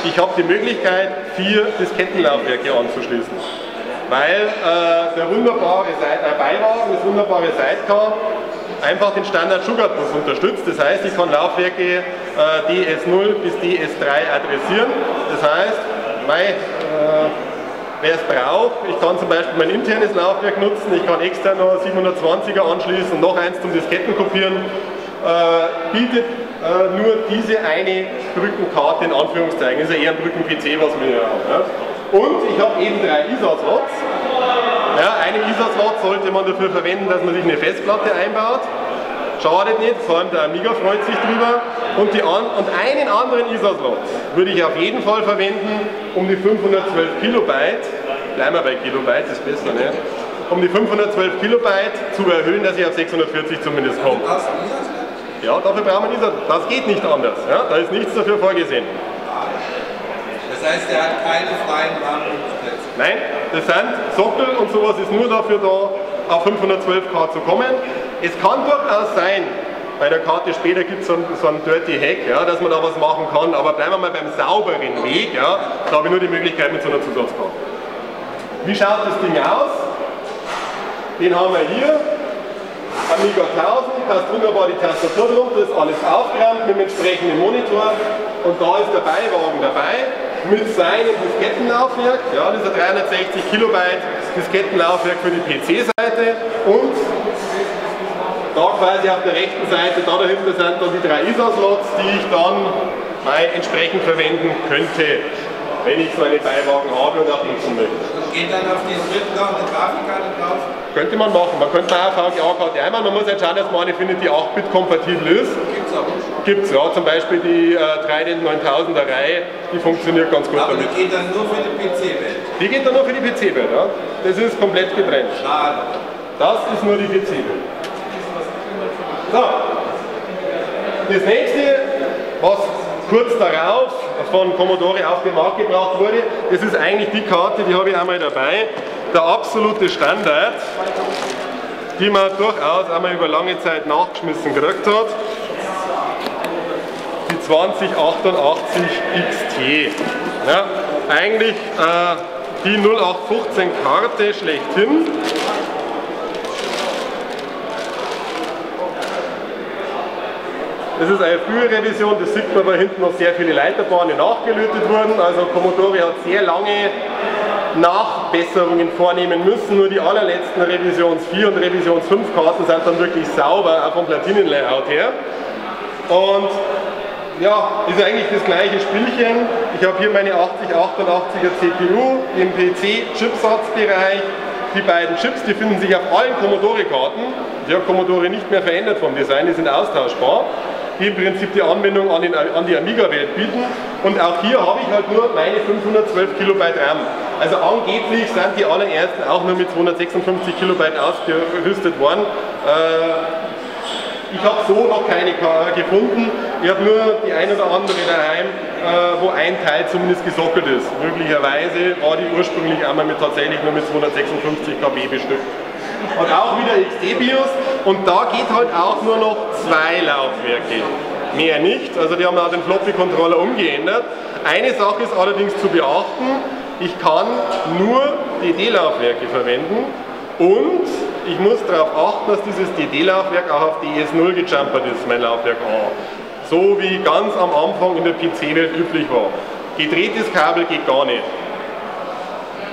Ich habe die Möglichkeit, 4 Diskettenlaufwerke anzuschließen. Weil der wunderbare Beiwagen, das wunderbare Sidecar, einfach den Standard Sugar-Bus unterstützt. Das heißt, ich kann Laufwerke DS0 bis DS3 adressieren. Das heißt, wer es braucht, ich kann zum Beispiel mein internes Laufwerk nutzen, ich kann extern noch 720er anschließen, noch eins zum Disketten kopieren. Bietet nur diese eine Brückenkarte in Anführungszeichen. Das ist ja eher ein Brücken-PC, was wir hier haben. Ja? Und ich habe eben 3 ISA-Slots. Ja, einen ISA-Slot sollte man dafür verwenden, dass man sich eine Festplatte einbaut. Schadet nicht, vor allem der Amiga freut sich drüber. Und einen anderen ISA-Slot würde ich auf jeden Fall verwenden, um die 512 Kilobyte, bleiben wir bei Kilobyte, ist besser, ne? Um die 512 Kilobyte zu erhöhen, dass ich auf 640 zumindest komme. Ja, dafür brauchen wir ISA-Slots. Das geht nicht anders. Ja? Da ist nichts dafür vorgesehen. Das heißt, er hat keine freien Rahmenplätze. Nein, das sind Sockel und sowas ist nur dafür da, auf 512K zu kommen. Es kann durchaus sein, bei der Karte später gibt es so einen Dirty Hack, ja, dass man da was machen kann, aber bleiben wir mal beim sauberen Weg, ja, da habe ich nur die Möglichkeit mit so einer Zusatzkarte. Wie schaut das Ding aus? Den haben wir hier. Amiga 1000, passt wunderbar die Tastatur drunter, ist alles aufgeräumt mit dem entsprechenden Monitor und da ist der Beiwagen dabei mit seinem Diskettenlaufwerk, ja, das ist ein 360 Kilobyte Diskettenlaufwerk für die PC-Seite und da quasi auf der rechten Seite, da dahinter sind dann die drei ISA-Slots, die ich dann entsprechend verwenden könnte, wenn ich so einen Beiwagen habe und auch nutzen möchte. Und geht dann auf diesen Rippen noch eine Grafikkarte drauf? Könnte man machen, man könnte eine VGA-Karte einmachen, man muss jetzt schauen, dass man eine findet, die 8-Bit-kompatibel ist. Gibt es auch schon? Gibt es, ja, zum Beispiel die 3D9000er Reihe, die funktioniert ganz gut. Aber damit. Die geht dann nur für die PC-Welt? Die geht dann nur für die PC-Welt, ja. Das ist komplett getrennt. Schade. Das ist nur die PC-Welt. So, das nächste, was kurz darauf von Commodore auf den Markt gebracht wurde. Das ist eigentlich die Karte, die habe ich einmal dabei, der absolute Standard, die man durchaus einmal über lange Zeit nachgeschmissen gekriegt hat, die 2088 XT. Ja, eigentlich die 0815 Karte schlechthin. Das ist eine frühe Revision, das sieht man, weil hinten noch sehr viele Leiterbahnen nachgelötet wurden. Also Commodore hat sehr lange Nachbesserungen vornehmen müssen. Nur die allerletzten Revisions 4 und Revisions 5 Karten sind dann wirklich sauber, auch vom Platinenlayout her. Und ja, ist eigentlich das gleiche Spielchen. Ich habe hier meine 8088er CPU im PC-Chipsatzbereich. Die beiden Chips, die finden sich auf allen Commodore-Karten. Die hat Commodore nicht mehr verändert vom Design, die sind austauschbar, die im Prinzip die Anwendung an die Amiga-Welt bieten. Und auch hier habe ich halt nur meine 512 KB RAM. Also angeblich sind die allerersten auch nur mit 256 KB ausgerüstet worden. Ich habe so noch keine gefunden. Ich habe nur die ein oder andere daheim, wo ein Teil zumindest gesockelt ist. Möglicherweise war die ursprünglich einmal mit tatsächlich nur mit 256 KB bestückt. Und auch wieder XT-BIOS, und da geht halt auch nur noch 2 Laufwerke, mehr nicht. Also die haben auch den Floppy-Controller umgeändert. Eine Sache ist allerdings zu beachten, ich kann nur DD-Laufwerke verwenden und ich muss darauf achten, dass dieses DD-Laufwerk auch auf DS0 gejumpert ist, mein Laufwerk A. So wie ganz am Anfang in der PC-Welt üblich war. Gedrehtes Kabel geht gar nicht.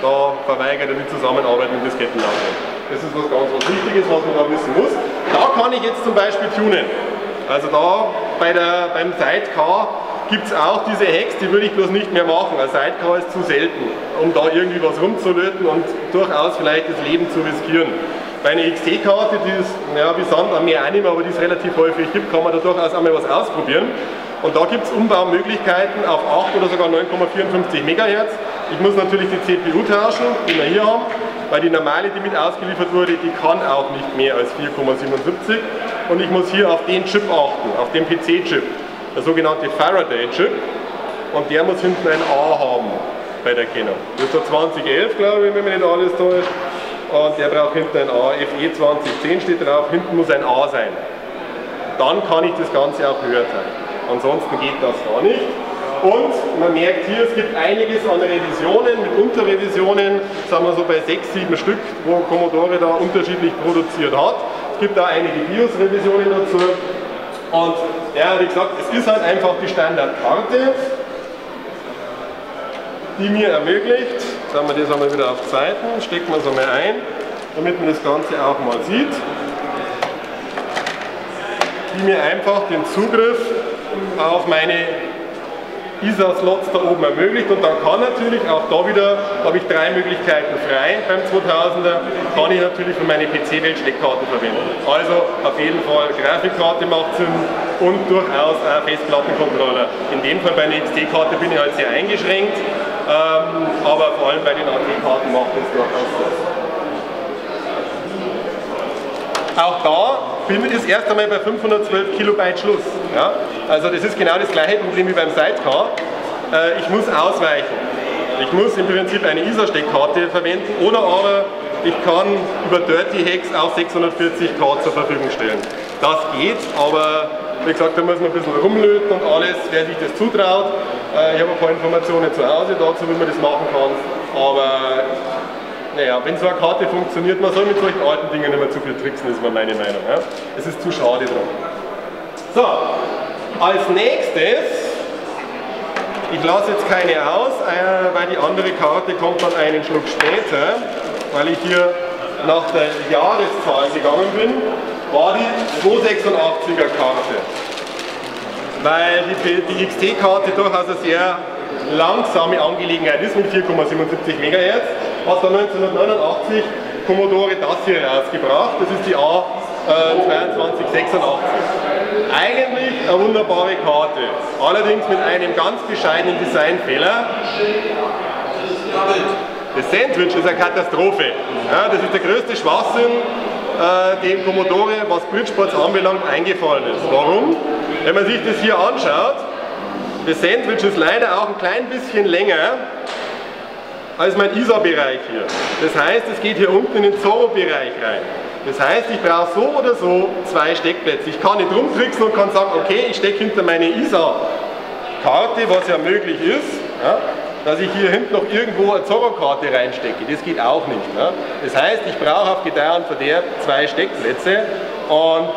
Da verweigert er die Zusammenarbeit mit Diskettenlaufwerk. Das ist was ganz was Wichtiges, was man da wissen muss. Da kann ich jetzt zum Beispiel tunen. Also da beim Sidecar gibt es auch diese Hacks, die würde ich bloß nicht mehr machen. Ein Sidecar ist zu selten, um da irgendwie was rumzulöten und durchaus vielleicht das Leben zu riskieren. Bei einer XT-Karte, die ist, ja, wie Sand am Meer annehmen, aber die es relativ häufig gibt, kann man da durchaus einmal was ausprobieren. Und da gibt es Umbaumöglichkeiten auf 8 oder sogar 9,54 MHz. Ich muss natürlich die CPU tauschen, die wir hier haben, weil die normale, die mit ausgeliefert wurde, die kann auch nicht mehr als 4,77. Und ich muss hier auf den Chip achten, auf den PC-Chip, der sogenannte Faraday-Chip. Und der muss hinten ein A haben bei der Kennung. Das ist der 2011, glaube ich, wenn mir nicht alles täuscht. Und der braucht hinten ein A. FE 2010 steht drauf, hinten muss ein A sein. Dann kann ich das Ganze auch höher teilen. Ansonsten geht das gar nicht. Und man merkt hier, es gibt einiges an Revisionen, mit Unterrevisionen, sagen wir so bei 6, 7 Stück, wo Commodore da unterschiedlich produziert hat. Es gibt da einige BIOS-Revisionen dazu. Und ja, wie gesagt, es ist halt einfach die Standardkarte, die mir ermöglicht, sagen wir das einmal wieder auf die Seiten, steckt man es einmal ein, damit man das Ganze auch mal sieht, die mir einfach den Zugriff auf meine ISA-Slots da oben ermöglicht. Und dann kann natürlich auch da wieder, habe ich 3 Möglichkeiten frei beim 2000er, kann ich natürlich für meine PC-Welt Steckkarten verwenden. Also auf jeden Fall Grafikkarte macht Sinn und durchaus auch Festplattencontroller. In dem Fall bei einer XT-Karte bin ich halt sehr eingeschränkt, aber vor allem bei den AT-Karten macht es durchaus Sinn. Auch da ist erst einmal bei 512 KB Schluss. Ja? Also das ist genau das gleiche Problem wie beim Sidecar. Ich muss ausweichen. Ich muss im Prinzip eine ISA-Steckkarte verwenden oder aber ich kann über Dirty Hacks auch 640K zur Verfügung stellen. Das geht, aber wie gesagt, da muss man ein bisschen rumlöten und alles, wer sich das zutraut. Ich habe ein paar Informationen zu Hause dazu, wie man das machen kann. Aber naja, wenn so eine Karte funktioniert, man soll mit solchen alten Dingen nicht mehr zu viel tricksen, ist meine Meinung. Ja? Es ist zu schade drum. So, als nächstes, ich lasse jetzt keine aus, weil die andere Karte kommt dann einen Schluck später, weil ich hier nach der Jahreszahl gegangen bin. war die 286er Karte, weil die XT-Karte durchaus eine sehr langsame Angelegenheit ist mit 4,77 MHz, hat dann 1989 Commodore das hier rausgebracht, das ist die A2286. Eigentlich eine wunderbare Karte, allerdings mit einem ganz bescheidenen Designfehler. Das Sandwich ist eine Katastrophe. Ja, das ist der größte Schwachsinn, dem Commodore, was Bridgeports anbelangt, eingefallen ist. Warum? Wenn man sich das hier anschaut, das Sandwich ist leider auch ein klein bisschen länger als mein ISA-Bereich hier. Das heißt, es geht hier unten in den Zorro-Bereich rein. Das heißt, ich brauche so oder so zwei Steckplätze. Ich kann nicht rumtricksen und kann sagen, okay, ich stecke hinter meine ISA-Karte, was ja möglich ist. Ja, dass ich hier hinten noch irgendwo eine Zorro-Karte reinstecke. Das geht auch nicht. Ne? Das heißt, ich brauche auf Gedeih und Verderb zwei Steckplätze und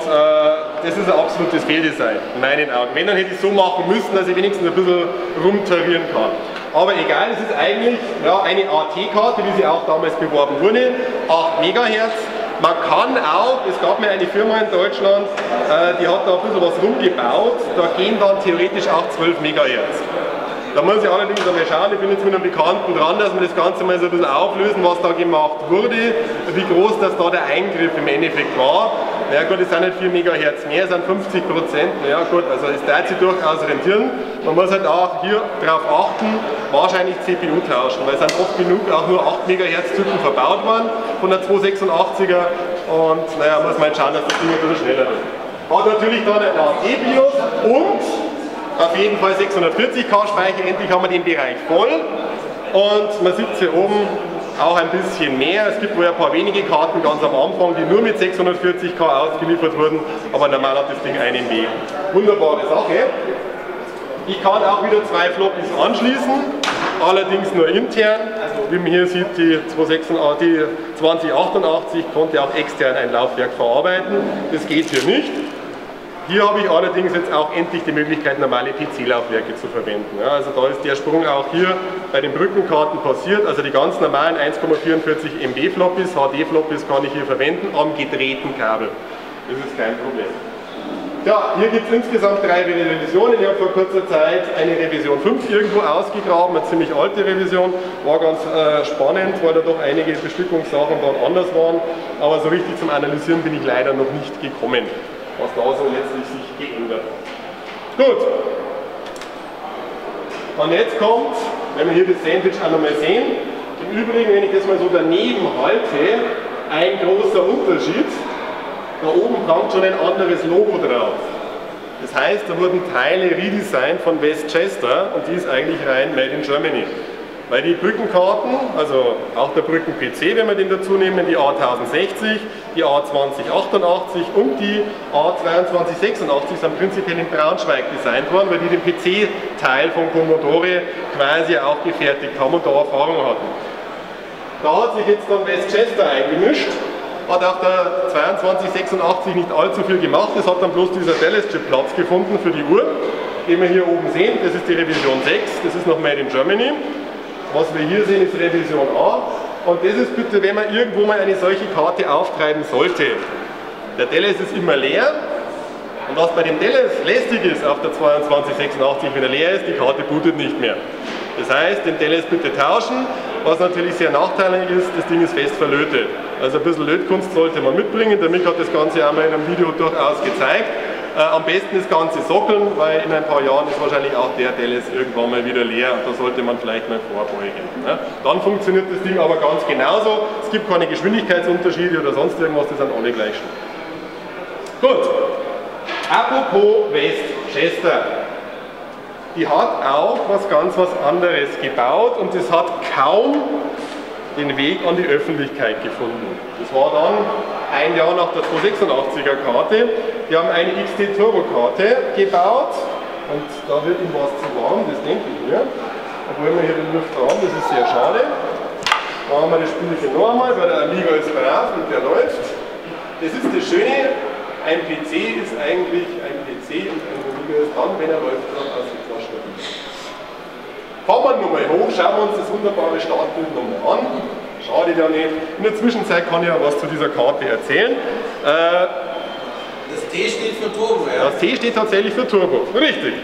das ist ein absolutes Fehldesign, in meinen Augen. Wenn, dann hätte ich es so machen müssen, dass ich wenigstens ein bisschen rumtarieren kann. Aber egal, es ist eigentlich ja, eine AT-Karte, wie sie auch damals beworben wurde, 8 MHz. Man kann auch, es gab mir eine Firma in Deutschland, die hat da ein bisschen was rumgebaut, da gehen dann theoretisch auch 12 MHz. Da muss ich allerdings einmal schauen, ich bin jetzt mit einem Bekannten dran, dass wir das Ganze mal so ein bisschen auflösen, was da gemacht wurde, wie groß das da der Eingriff im Endeffekt war. Na ja, gut, es sind nicht 4 MHz mehr, es sind 50%. Na ja, gut, also es darf sich durchaus rentieren. Man muss halt auch hier drauf achten, wahrscheinlich CPU tauschen, weil es sind oft genug auch nur 8 MHz Typen verbaut worden von der 286er und naja, muss man halt schauen, dass das Ding ein bisschen schneller wird. Hat natürlich dann ein AT-BIOS und auf jeden Fall 640K Speicher, endlich haben wir den Bereich voll und man sieht hier oben auch ein bisschen mehr. Es gibt wohl ein paar wenige Karten ganz am Anfang, die nur mit 640K ausgeliefert wurden, aber normal hat das Ding einen Weg. Wunderbare Sache. Ich kann auch wieder zwei Floppies anschließen, allerdings nur intern. Wie man hier sieht, die 2088 konnte auch extern ein Laufwerk verarbeiten, das geht hier nicht. Hier habe ich allerdings jetzt auch endlich die Möglichkeit, normale PC-Laufwerke zu verwenden. Ja, also da ist der Sprung auch hier bei den Brückenkarten passiert. Also die ganz normalen 1,44 MB Floppies, HD-Floppies kann ich hier verwenden am gedrehten Kabel. Das ist kein Problem. Ja, hier gibt es insgesamt 3 Revisionen. Ich habe vor kurzer Zeit eine Revision 5 irgendwo ausgegraben, eine ziemlich alte Revision. War ganz spannend, weil da doch einige Bestückungssachen dann anders waren. Aber so richtig zum Analysieren bin ich leider noch nicht gekommen, was da so letztlich sich geändert hat. Gut. Und jetzt kommt, wenn wir hier das Sandwich auch nochmal sehen, im Übrigen, wenn ich das mal so daneben halte, ein großer Unterschied. Da oben kommt schon ein anderes Logo drauf. Das heißt, da wurden Teile redesigned von Westchester und die ist eigentlich rein Made in Germany. Weil die Brückenkarten, also auch der Brücken-PC, wenn wir den dazu nehmen, die A1060, die A2088 und die A2286 sind prinzipiell in Braunschweig designt worden, weil die den PC-Teil von Commodore quasi auch gefertigt haben und da Erfahrung hatten. Da hat sich jetzt dann Westchester eingemischt, hat auch der 2286 nicht allzu viel gemacht, es hat dann bloß dieser Dallas-Chip Platz gefunden für die Uhr, den wir hier oben sehen, das ist die Revision 6, das ist noch Made in Germany. Was wir hier sehen, ist Revision A und das ist bitte, wenn man irgendwo mal eine solche Karte auftreiben sollte. Der Dallas ist immer leer und was bei dem Dallas lästig ist auf der 2286, wenn er leer ist, die Karte bootet nicht mehr. Das heißt, den Dallas bitte tauschen, was natürlich sehr nachteilig ist, das Ding ist fest verlötet. Also ein bisschen Lötkunst sollte man mitbringen, der Mick hat das Ganze einmal in einem Video durchaus gezeigt. Am besten das Ganze sockeln, weil in ein paar Jahren ist wahrscheinlich auch der Dallas irgendwann mal wieder leer und da sollte man vielleicht mal vorbeugen. Ne? Dann funktioniert das Ding aber ganz genauso, es gibt keine Geschwindigkeitsunterschiede oder sonst irgendwas, das sind alle gleich schön. Gut, apropos Westchester, die hat auch was ganz was anderes gebaut und das hat kaum den Weg an die Öffentlichkeit gefunden. Das war dann ein Jahr nach der 286er Karte. Die haben eine XT Turbo Karte gebaut und da wird ihm was zu warm, das denke ich mir. Obwohl wir hier den Lüfter haben, das ist sehr schade. Da haben wir das Spielchen noch einmal, weil der Amiga ist brav und der läuft. Das ist das Schöne, ein PC ist eigentlich ein PC und ein Amiga ist dann, wenn er läuft, dann ausgetauscht wird. Fahren wir nochmal hoch, schauen wir uns das wunderbare Startbild nochmal an. Schade ja nicht. In der Zwischenzeit kann ich ja was zu dieser Karte erzählen. für Turbo, ja? Das T steht tatsächlich für Turbo, richtig.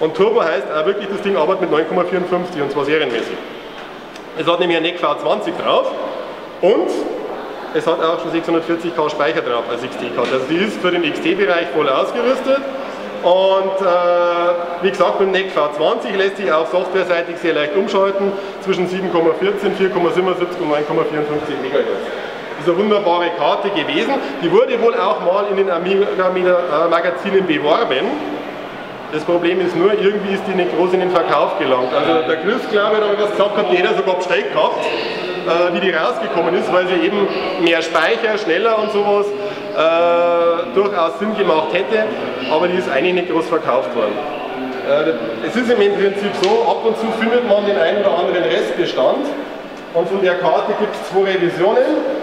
Und Turbo heißt auch wirklich, das Ding arbeitet mit 9,54 und zwar serienmäßig. Es hat nämlich eine NEC V20 drauf und es hat auch schon 640k Speicher drauf als XT-Karte. Also die ist für den XT-Bereich voll ausgerüstet. Und wie gesagt, mit dem NEC V20 lässt sich auch softwareseitig sehr leicht umschalten zwischen 7,14, 4,77 und 9,54 MHz. Das ist eine wunderbare Karte gewesen. Die wurde wohl auch mal in den Amiga-Magazinen beworben. Das Problem ist nur, irgendwie ist die nicht groß in den Verkauf gelangt. Also der Chris, glaube ich, da was gesagt hat, jeder sogar bestellt gehabt, wie die rausgekommen ist, weil sie eben mehr Speicher, schneller und sowas durchaus Sinn gemacht hätte, aber die ist eigentlich nicht groß verkauft worden. Es ist im Prinzip so, ab und zu findet man den einen oder anderen Restbestand und von der Karte gibt es 2 Revisionen.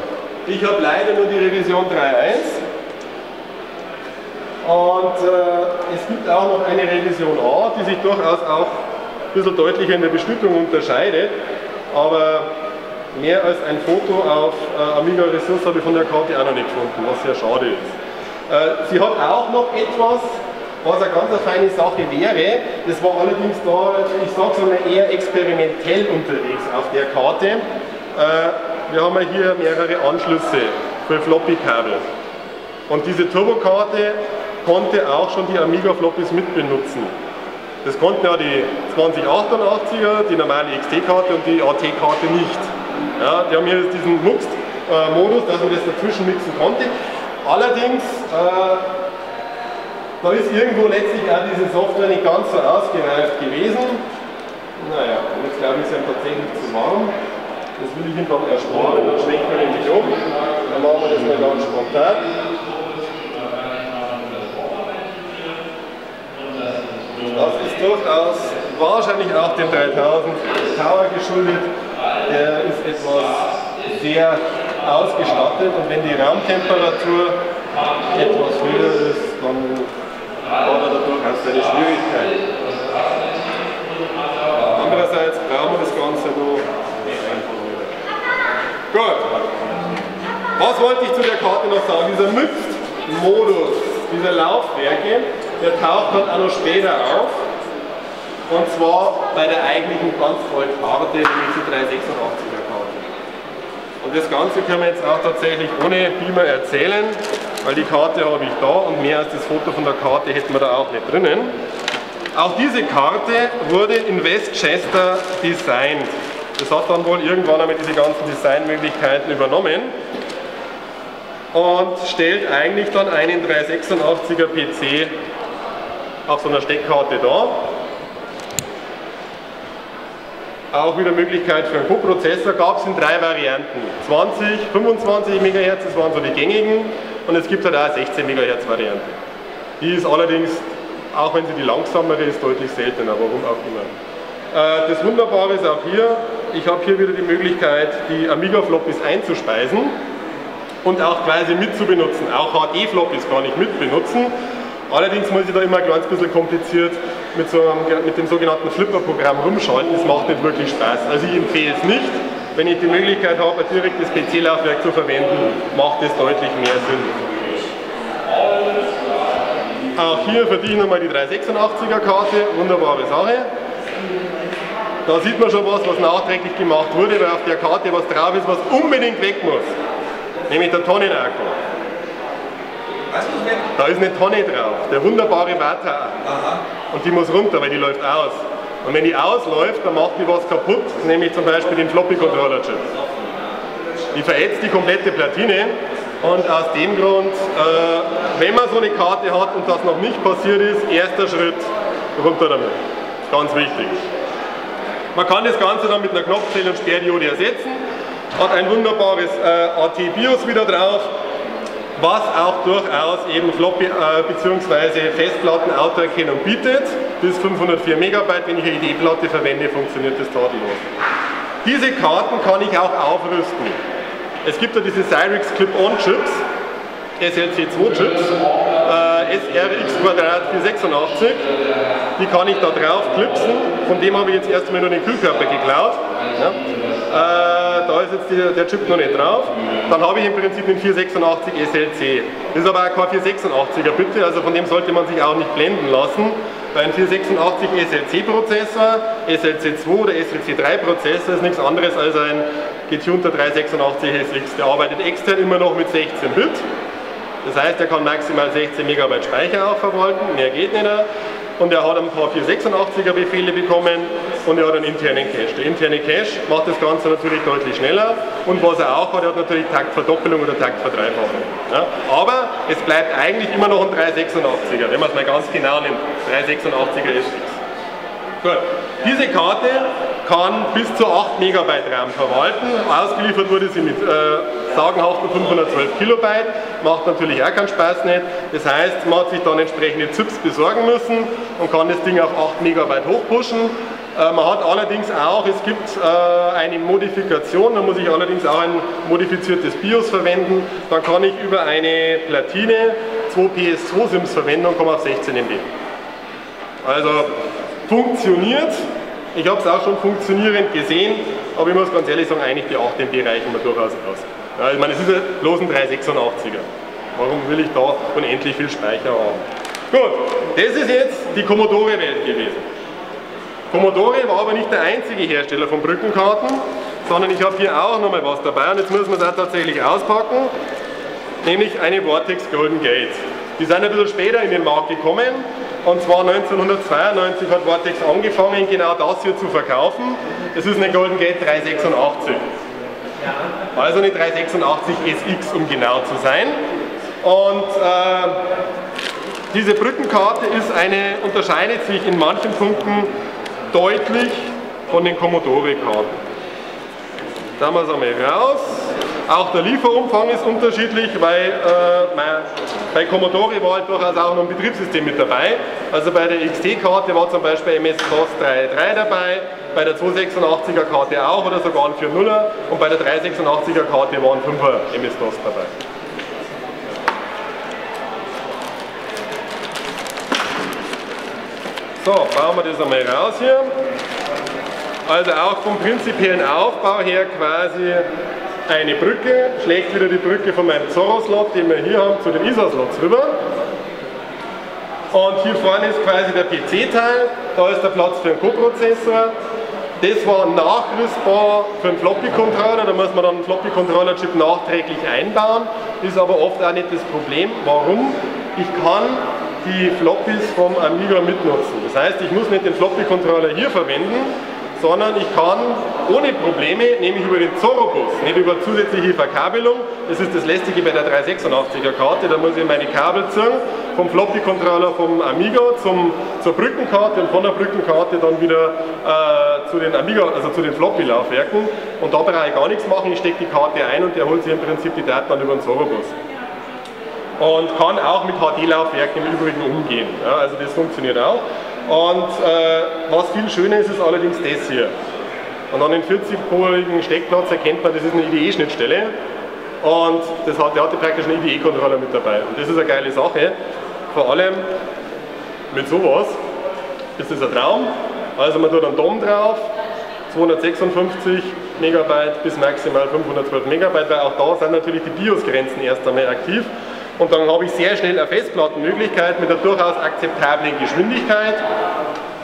Ich habe leider nur die Revision 3.1 und es gibt auch noch eine Revision A, die sich durchaus auch ein bisschen deutlicher in der Bestückung unterscheidet, aber mehr als ein Foto auf Amiga Ressource habe ich von der Karte auch noch nicht gefunden, was sehr schade ist. Sie hat auch noch etwas, was eine ganz feine Sache wäre. Das war allerdings da, ich sage so, eher experimentell unterwegs auf der Karte. Wir haben hier mehrere Anschlüsse für Floppy-Kabel. Und diese Turbokarte konnte auch schon die Amiga-Floppies mitbenutzen. Das konnten ja die 2088er, die normale XT-Karte und die AT-Karte nicht. Ja, die haben hier diesen Mixed-Modus, dass man das dazwischen mixen konnte. Allerdings, da ist irgendwo letztlich auch diese Software nicht ganz so ausgereift gewesen. Naja, und jetzt glaube ich, ist ja tatsächlich zu warm. Das will ich Ihnen doch ersparen, dann schwenken wir nämlich um. Dann machen wir das mal ganz spontan. Das ist durchaus wahrscheinlich auch dem 3000 Tower geschuldet. Der ist etwas sehr ausgestattet und wenn die Raumtemperatur etwas höher ist, dann hat er durchaus seine Schwierigkeit. Andererseits brauchen wir das Ganze noch. Gut. Was wollte ich zu der Karte noch sagen? Dieser Mixed-Modus, dieser Laufwerke, der taucht dann auch noch später auf. Und zwar bei der eigentlichen ganz vollen Karte, nämlich die 386er Karte. Und das Ganze können wir jetzt auch tatsächlich ohne Beamer erzählen, weil die Karte habe ich da und mehr als das Foto von der Karte hätten wir da auch nicht drinnen. Auch diese Karte wurde in Westchester designt. Das hat dann wohl irgendwann einmal diese ganzen Designmöglichkeiten übernommen und stellt eigentlich dann einen 386er PC auf so einer Steckkarte dar. Auch wieder Möglichkeit für einen Coprozessor, gab es in 3 Varianten. 20, 25 MHz, das waren so die gängigen, und es gibt halt auch eine 16 MHz Variante. Die ist allerdings, auch wenn sie die langsamere ist, deutlich seltener, warum auch immer. Das Wunderbare ist auch hier, ich habe hier wieder die Möglichkeit, die Amiga-Floppies einzuspeisen und auch quasi mitzubenutzen. Auch HD-Floppies kann ich mitbenutzen. Allerdings muss ich da immer ein kleines bisschen kompliziert mit dem sogenannten Flipper-Programm rumschalten. Das macht nicht wirklich Spaß. Also ich empfehle es nicht. Wenn ich die Möglichkeit habe, ein direktes PC-Laufwerk zu verwenden, macht es deutlich mehr Sinn. Auch hier für dich nochmal die 386er-Karte. Wunderbare Sache. Da sieht man schon was nachträglich gemacht wurde, weil auf der Karte was drauf ist, was unbedingt weg muss. Nämlich der Tonnenakku. Da ist eine Tonne drauf, der wunderbare Water. Und die muss runter, weil die läuft aus. Und wenn die ausläuft, dann macht die was kaputt, nämlich zum Beispiel den Floppy-Controller-Chip. Die verätzt die komplette Platine. Und aus dem Grund, wenn man so eine Karte hat und das noch nicht passiert ist, erster Schritt, runter damit. Ganz wichtig. Man kann das Ganze dann mit einer Knopfzelle und Sperrdiode ersetzen. Hat ein wunderbares AT-BIOS wieder drauf, was auch durchaus eben Floppy bzw. Festplatten-Autoerkennung bietet. Bis 504 MB, wenn ich eine ID-Platte verwende, funktioniert das tadellos. Diese Karten kann ich auch aufrüsten. Es gibt ja diese Cyrix Clip-On-Chips, SLC2-Chips, SRX2 486, die kann ich da drauf klipsen, von dem habe ich jetzt erstmal nur den Kühlkörper geklaut. Ja. da ist jetzt der Chip noch nicht drauf, dann habe ich im Prinzip den 486 SLC. Das ist aber auch kein 486er bitte, also von dem sollte man sich auch nicht blenden lassen. Weil ein 486 SLC Prozessor, SLC 2 oder SLC 3 Prozessor ist nichts anderes als ein getunter 386 SX. Der arbeitet extern immer noch mit 16 Bit. Das heißt, er kann maximal 16 MB Speicher auch verwalten, mehr geht nicht. Und er hat ein paar 486er Befehle bekommen und er hat einen internen Cache. Der interne Cache macht das Ganze natürlich deutlich schneller und was er auch hat, er hat natürlich Taktverdoppelung oder Taktverdreifachung. Ja? Aber es bleibt eigentlich immer noch ein 386er, wenn man es mal ganz genau nimmt. 386er ist fix. Gut. Diese Karte kann bis zu 8 MB RAM verwalten. Ausgeliefert wurde sie mit sagenhaften 512 KB. Macht natürlich auch keinen Spaß nicht. Das heißt, man hat sich dann entsprechende Chips besorgen müssen und kann das Ding auf 8 MB hochpushen. Man hat allerdings auch, es gibt eine Modifikation, da muss ich allerdings auch ein modifiziertes BIOS verwenden. Dann kann ich über eine Platine 2 PS2 SIMs verwenden und komme auf 16 MB. Also funktioniert. Ich habe es auch schon funktionierend gesehen, aber ich muss ganz ehrlich sagen, eigentlich die 8 MB reichen mir durchaus aus. Ja, ich meine, es ist ja bloß ein 386er. Warum will ich da unendlich viel Speicher haben? Gut, das ist jetzt die Commodore-Welt gewesen. Commodore war aber nicht der einzige Hersteller von Brückenkarten, sondern ich habe hier auch nochmal was dabei und jetzt müssen wir es auch tatsächlich auspacken, nämlich eine Vortex Golden Gate. Die sind ein bisschen später in den Markt gekommen. Und zwar 1992 hat Vortex angefangen, genau das hier zu verkaufen. Das ist eine Golden Gate 386. Also eine 386 SX, um genau zu sein. Und diese Brückenkarte ist eine, unterscheidet sich in manchen Punkten deutlich von den Commodore-Karten. Da haben wir es einmal raus. Auch der Lieferumfang ist unterschiedlich, weil bei Commodore war halt durchaus auch noch ein Betriebssystem mit dabei. Also bei der XT-Karte war zum Beispiel MS-DOS 3.3 dabei, bei der 286er-Karte auch oder sogar ein 4.0er und bei der 386er-Karte war ein 5er MS-DOS dabei. So, bauen wir das einmal raus hier. Also auch vom prinzipiellen Aufbau her quasi eine Brücke, schlägt wieder die Brücke von meinem Zorro-Slot, den wir hier haben, zu den ISA-Slots rüber. Und hier vorne ist quasi der PC-Teil, da ist der Platz für einen Co-Prozessor. Das war nachrüstbar für einen Floppy-Controller, da muss man dann einen Floppy-Controller-Chip nachträglich einbauen. Ist aber oft auch nicht das Problem. Warum? Ich kann die Floppies vom Amiga mitnutzen. Das heißt, ich muss nicht den Floppy-Controller hier verwenden, sondern ich kann ohne Probleme, nämlich über den Zorro-Bus, nicht über zusätzliche Verkabelung, das ist das Lästige bei der 386er-Karte, da muss ich meine Kabel ziehen, vom Floppy-Controller vom Amiga zur Brückenkarte und von der Brückenkarte dann wieder zu den Amiga, also zu den Floppy-Laufwerken und da brauche ich gar nichts machen, ich stecke die Karte ein und der holt sich im Prinzip die Daten dann über den Zorro-Bus. Und kann auch mit HD-Laufwerken im Übrigen umgehen, ja, also das funktioniert auch. Und was viel schöner ist, ist allerdings das hier. Und an den 40-poligen Steckplatz erkennt man, das ist eine IDE-Schnittstelle. Und der hatte praktisch einen IDE-Controller mit dabei. Und das ist eine geile Sache. Vor allem mit sowas ist das ein Traum. Also man tut einen DOM drauf, 256 MB bis maximal 512 MB, weil auch da sind natürlich die BIOS-Grenzen erst einmal aktiv. Und dann habe ich sehr schnell eine Festplattenmöglichkeit mit einer durchaus akzeptablen Geschwindigkeit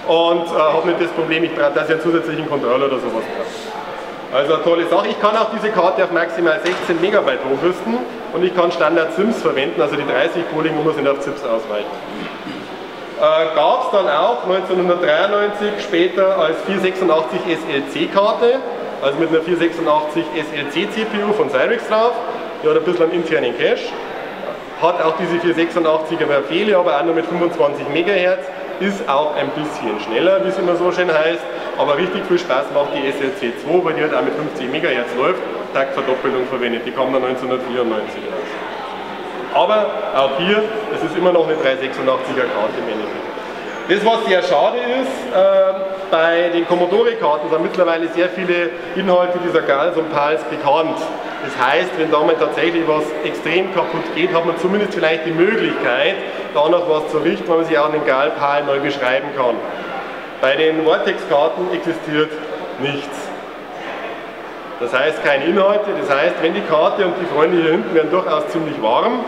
und habe nicht das Problem, dass ich einen zusätzlichen Controller oder sowas brauche. Also eine tolle Sache. Ich kann auch diese Karte auf maximal 16 MB hochrüsten und ich kann Standard-SIMs verwenden, also die 30-poligen, man muss nicht auf ZIPs ausweichen. Gab es dann auch 1993 später als 486 SLC-Karte, also mit einer 486 SLC-CPU von Cyrix drauf, die hat ein bisschen einen internen Cache. Hat auch diese 486er Befehle, aber auch nur mit 25 MHz, ist auch ein bisschen schneller, wie es immer so schön heißt, aber richtig viel Spaß macht die SLC 2, weil die halt auch mit 50 MHz läuft, Taktverdoppelung verwendet, die kam dann 1994 raus. Aber auch hier, es ist immer noch eine 386er Karte im Endeffekt. Das, was sehr schade ist, bei den Commodore-Karten sind mittlerweile sehr viele Inhalte dieser GALs und PALs bekannt. Das heißt, wenn damit tatsächlich was extrem kaputt geht, hat man zumindest vielleicht die Möglichkeit, da noch was zu richten, weil man sich auch in den GAL-PAL neu beschreiben kann. Bei den Vortex-Karten existiert nichts. Das heißt, keine Inhalte, das heißt, wenn die Karte und die Freunde hier hinten werden durchaus ziemlich warm,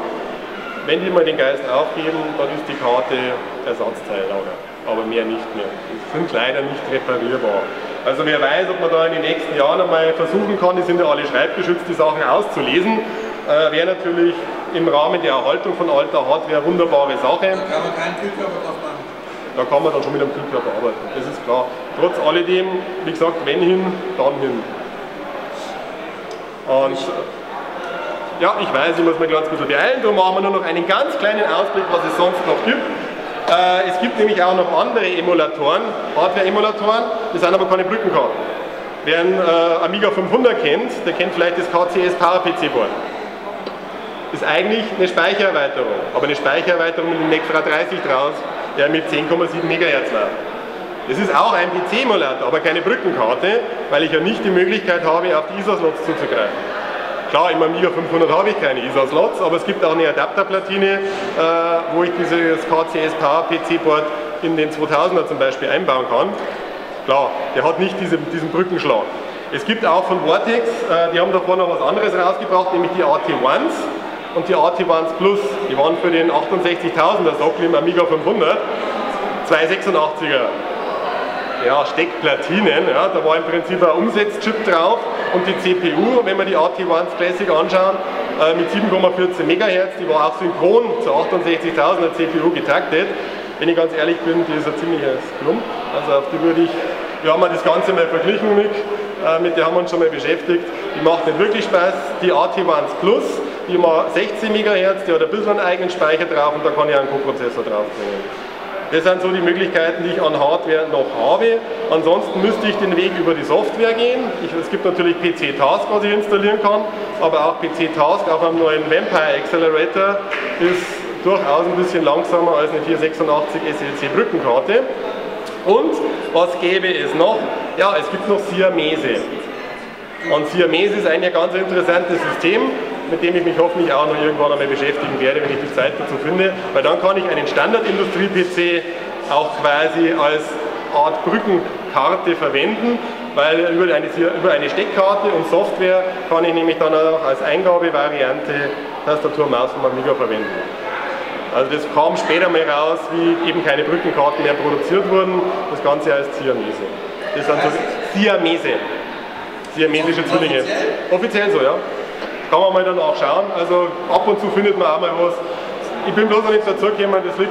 wenn die mal den Geist aufgeben, dann ist die Karte Ersatzteillager, aber mehr nicht mehr. Die sind leider nicht reparierbar. Also wer weiß, ob man da in den nächsten Jahren einmal versuchen kann, die sind ja alle schreibgeschützt, die Sachen auszulesen, wäre natürlich im Rahmen der Erhaltung von alter Hardware eine wunderbare Sache. Da kann man keinen Kühlkörper drauf machen. Da kann man dann schon mit einem Kühlkörper arbeiten, das ist klar. Trotz alledem, wie gesagt, wenn hin, dann hin. Und ja, ich weiß, ich muss mir ganz bisschen beeilen, darum machen wir nur noch einen ganz kleinen Ausblick, was es sonst noch gibt. Es gibt nämlich auch noch andere Emulatoren, Hardware-Emulatoren, das sind aber keine Brückenkarten. Wer einen Amiga 500 kennt, der kennt vielleicht das KCS Power PC Board. Ist eigentlich eine Speichererweiterung, aber eine Speichererweiterung mit dem Nextra 30 draus, der mit 10,7 MHz war. Das ist auch ein PC-Emulator, aber keine Brückenkarte, weil ich ja nicht die Möglichkeit habe, auf die ISA-Slots zuzugreifen. Klar, im Amiga 500 habe ich keine ISA-Slots, aber es gibt auch eine Adapterplatine, wo ich dieses KCS Power PC-Board in den 2000er zum Beispiel einbauen kann. Klar, der hat nicht diesen Brückenschlag. Es gibt auch von Vortex, die haben davor noch was anderes rausgebracht, nämlich die AT1s und die AT1s Plus. Die waren für den 68000er-Sockel im Amiga 500, 286er. Ja, Steckplatinen, ja, da war im Prinzip ein Umsetzchip drauf und die CPU, wenn wir die AT1 Classic anschauen, mit 7,14 MHz, die war auch synchron zur 68000er CPU getaktet. Wenn ich ganz ehrlich bin, die ist ein ziemliches Klump, also auf die würde ich, wir haben das Ganze mal verglichen mit der haben wir uns schon mal beschäftigt, die macht nicht wirklich Spaß, die AT1 Plus, die hat 16 MHz, die hat ein bisschen einen eigenen Speicher drauf und da kann ich auch einen Co-Prozessor draufbringen. Das sind so die Möglichkeiten, die ich an Hardware noch habe. Ansonsten müsste ich den Weg über die Software gehen. Es gibt natürlich PC Task, was ich installieren kann, aber auch PC Task auf einem neuen Vampire Accelerator ist durchaus ein bisschen langsamer als eine 486 SLC Brückenkarte. Und was gäbe es noch? Ja, es gibt noch Siamese. Und Siamese ist ein ganz interessantes System, mit dem ich mich hoffentlich auch noch irgendwann einmal beschäftigen werde, wenn ich die Zeit dazu finde, weil dann kann ich einen Standard-Industrie-PC auch quasi als Art Brückenkarte verwenden, weil über eine Steckkarte und Software kann ich nämlich dann auch als Eingabevariante Tastatur, Maus und Amiga verwenden. Also das kam später mal raus, wie eben keine Brückenkarten mehr produziert wurden, das Ganze heißt Siamese. Das sind so Siamese, siamesische Zwillinge. Offiziell so, ja. Kann man mal dann auch schauen, also ab und zu findet man auch mal was. Ich bin bloß noch nicht dazu gekommen, das liegt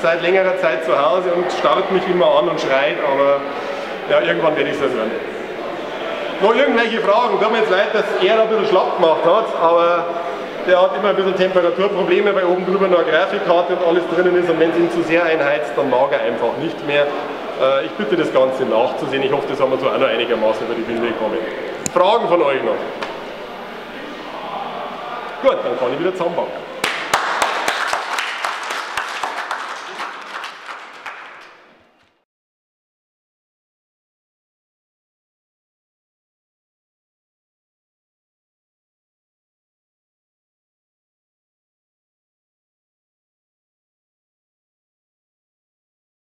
seit längerer Zeit zu Hause und starrt mich immer an und schreit, aber ja, irgendwann werde ich es das hören. Noch irgendwelche Fragen? Tut mir jetzt leid, dass er da ein bisschen schlapp gemacht hat, aber der hat immer ein bisschen Temperaturprobleme, weil oben drüber noch eine Grafikkarte und alles drinnen ist und wenn es ihn zu sehr einheizt, dann mag er einfach nicht mehr. Ich bitte das Ganze nachzusehen, ich hoffe, das haben wir so auch noch einigermaßen über die Bilder gekommen. Fragen von euch noch? Gut, dann kann ich wieder zusammenbauen.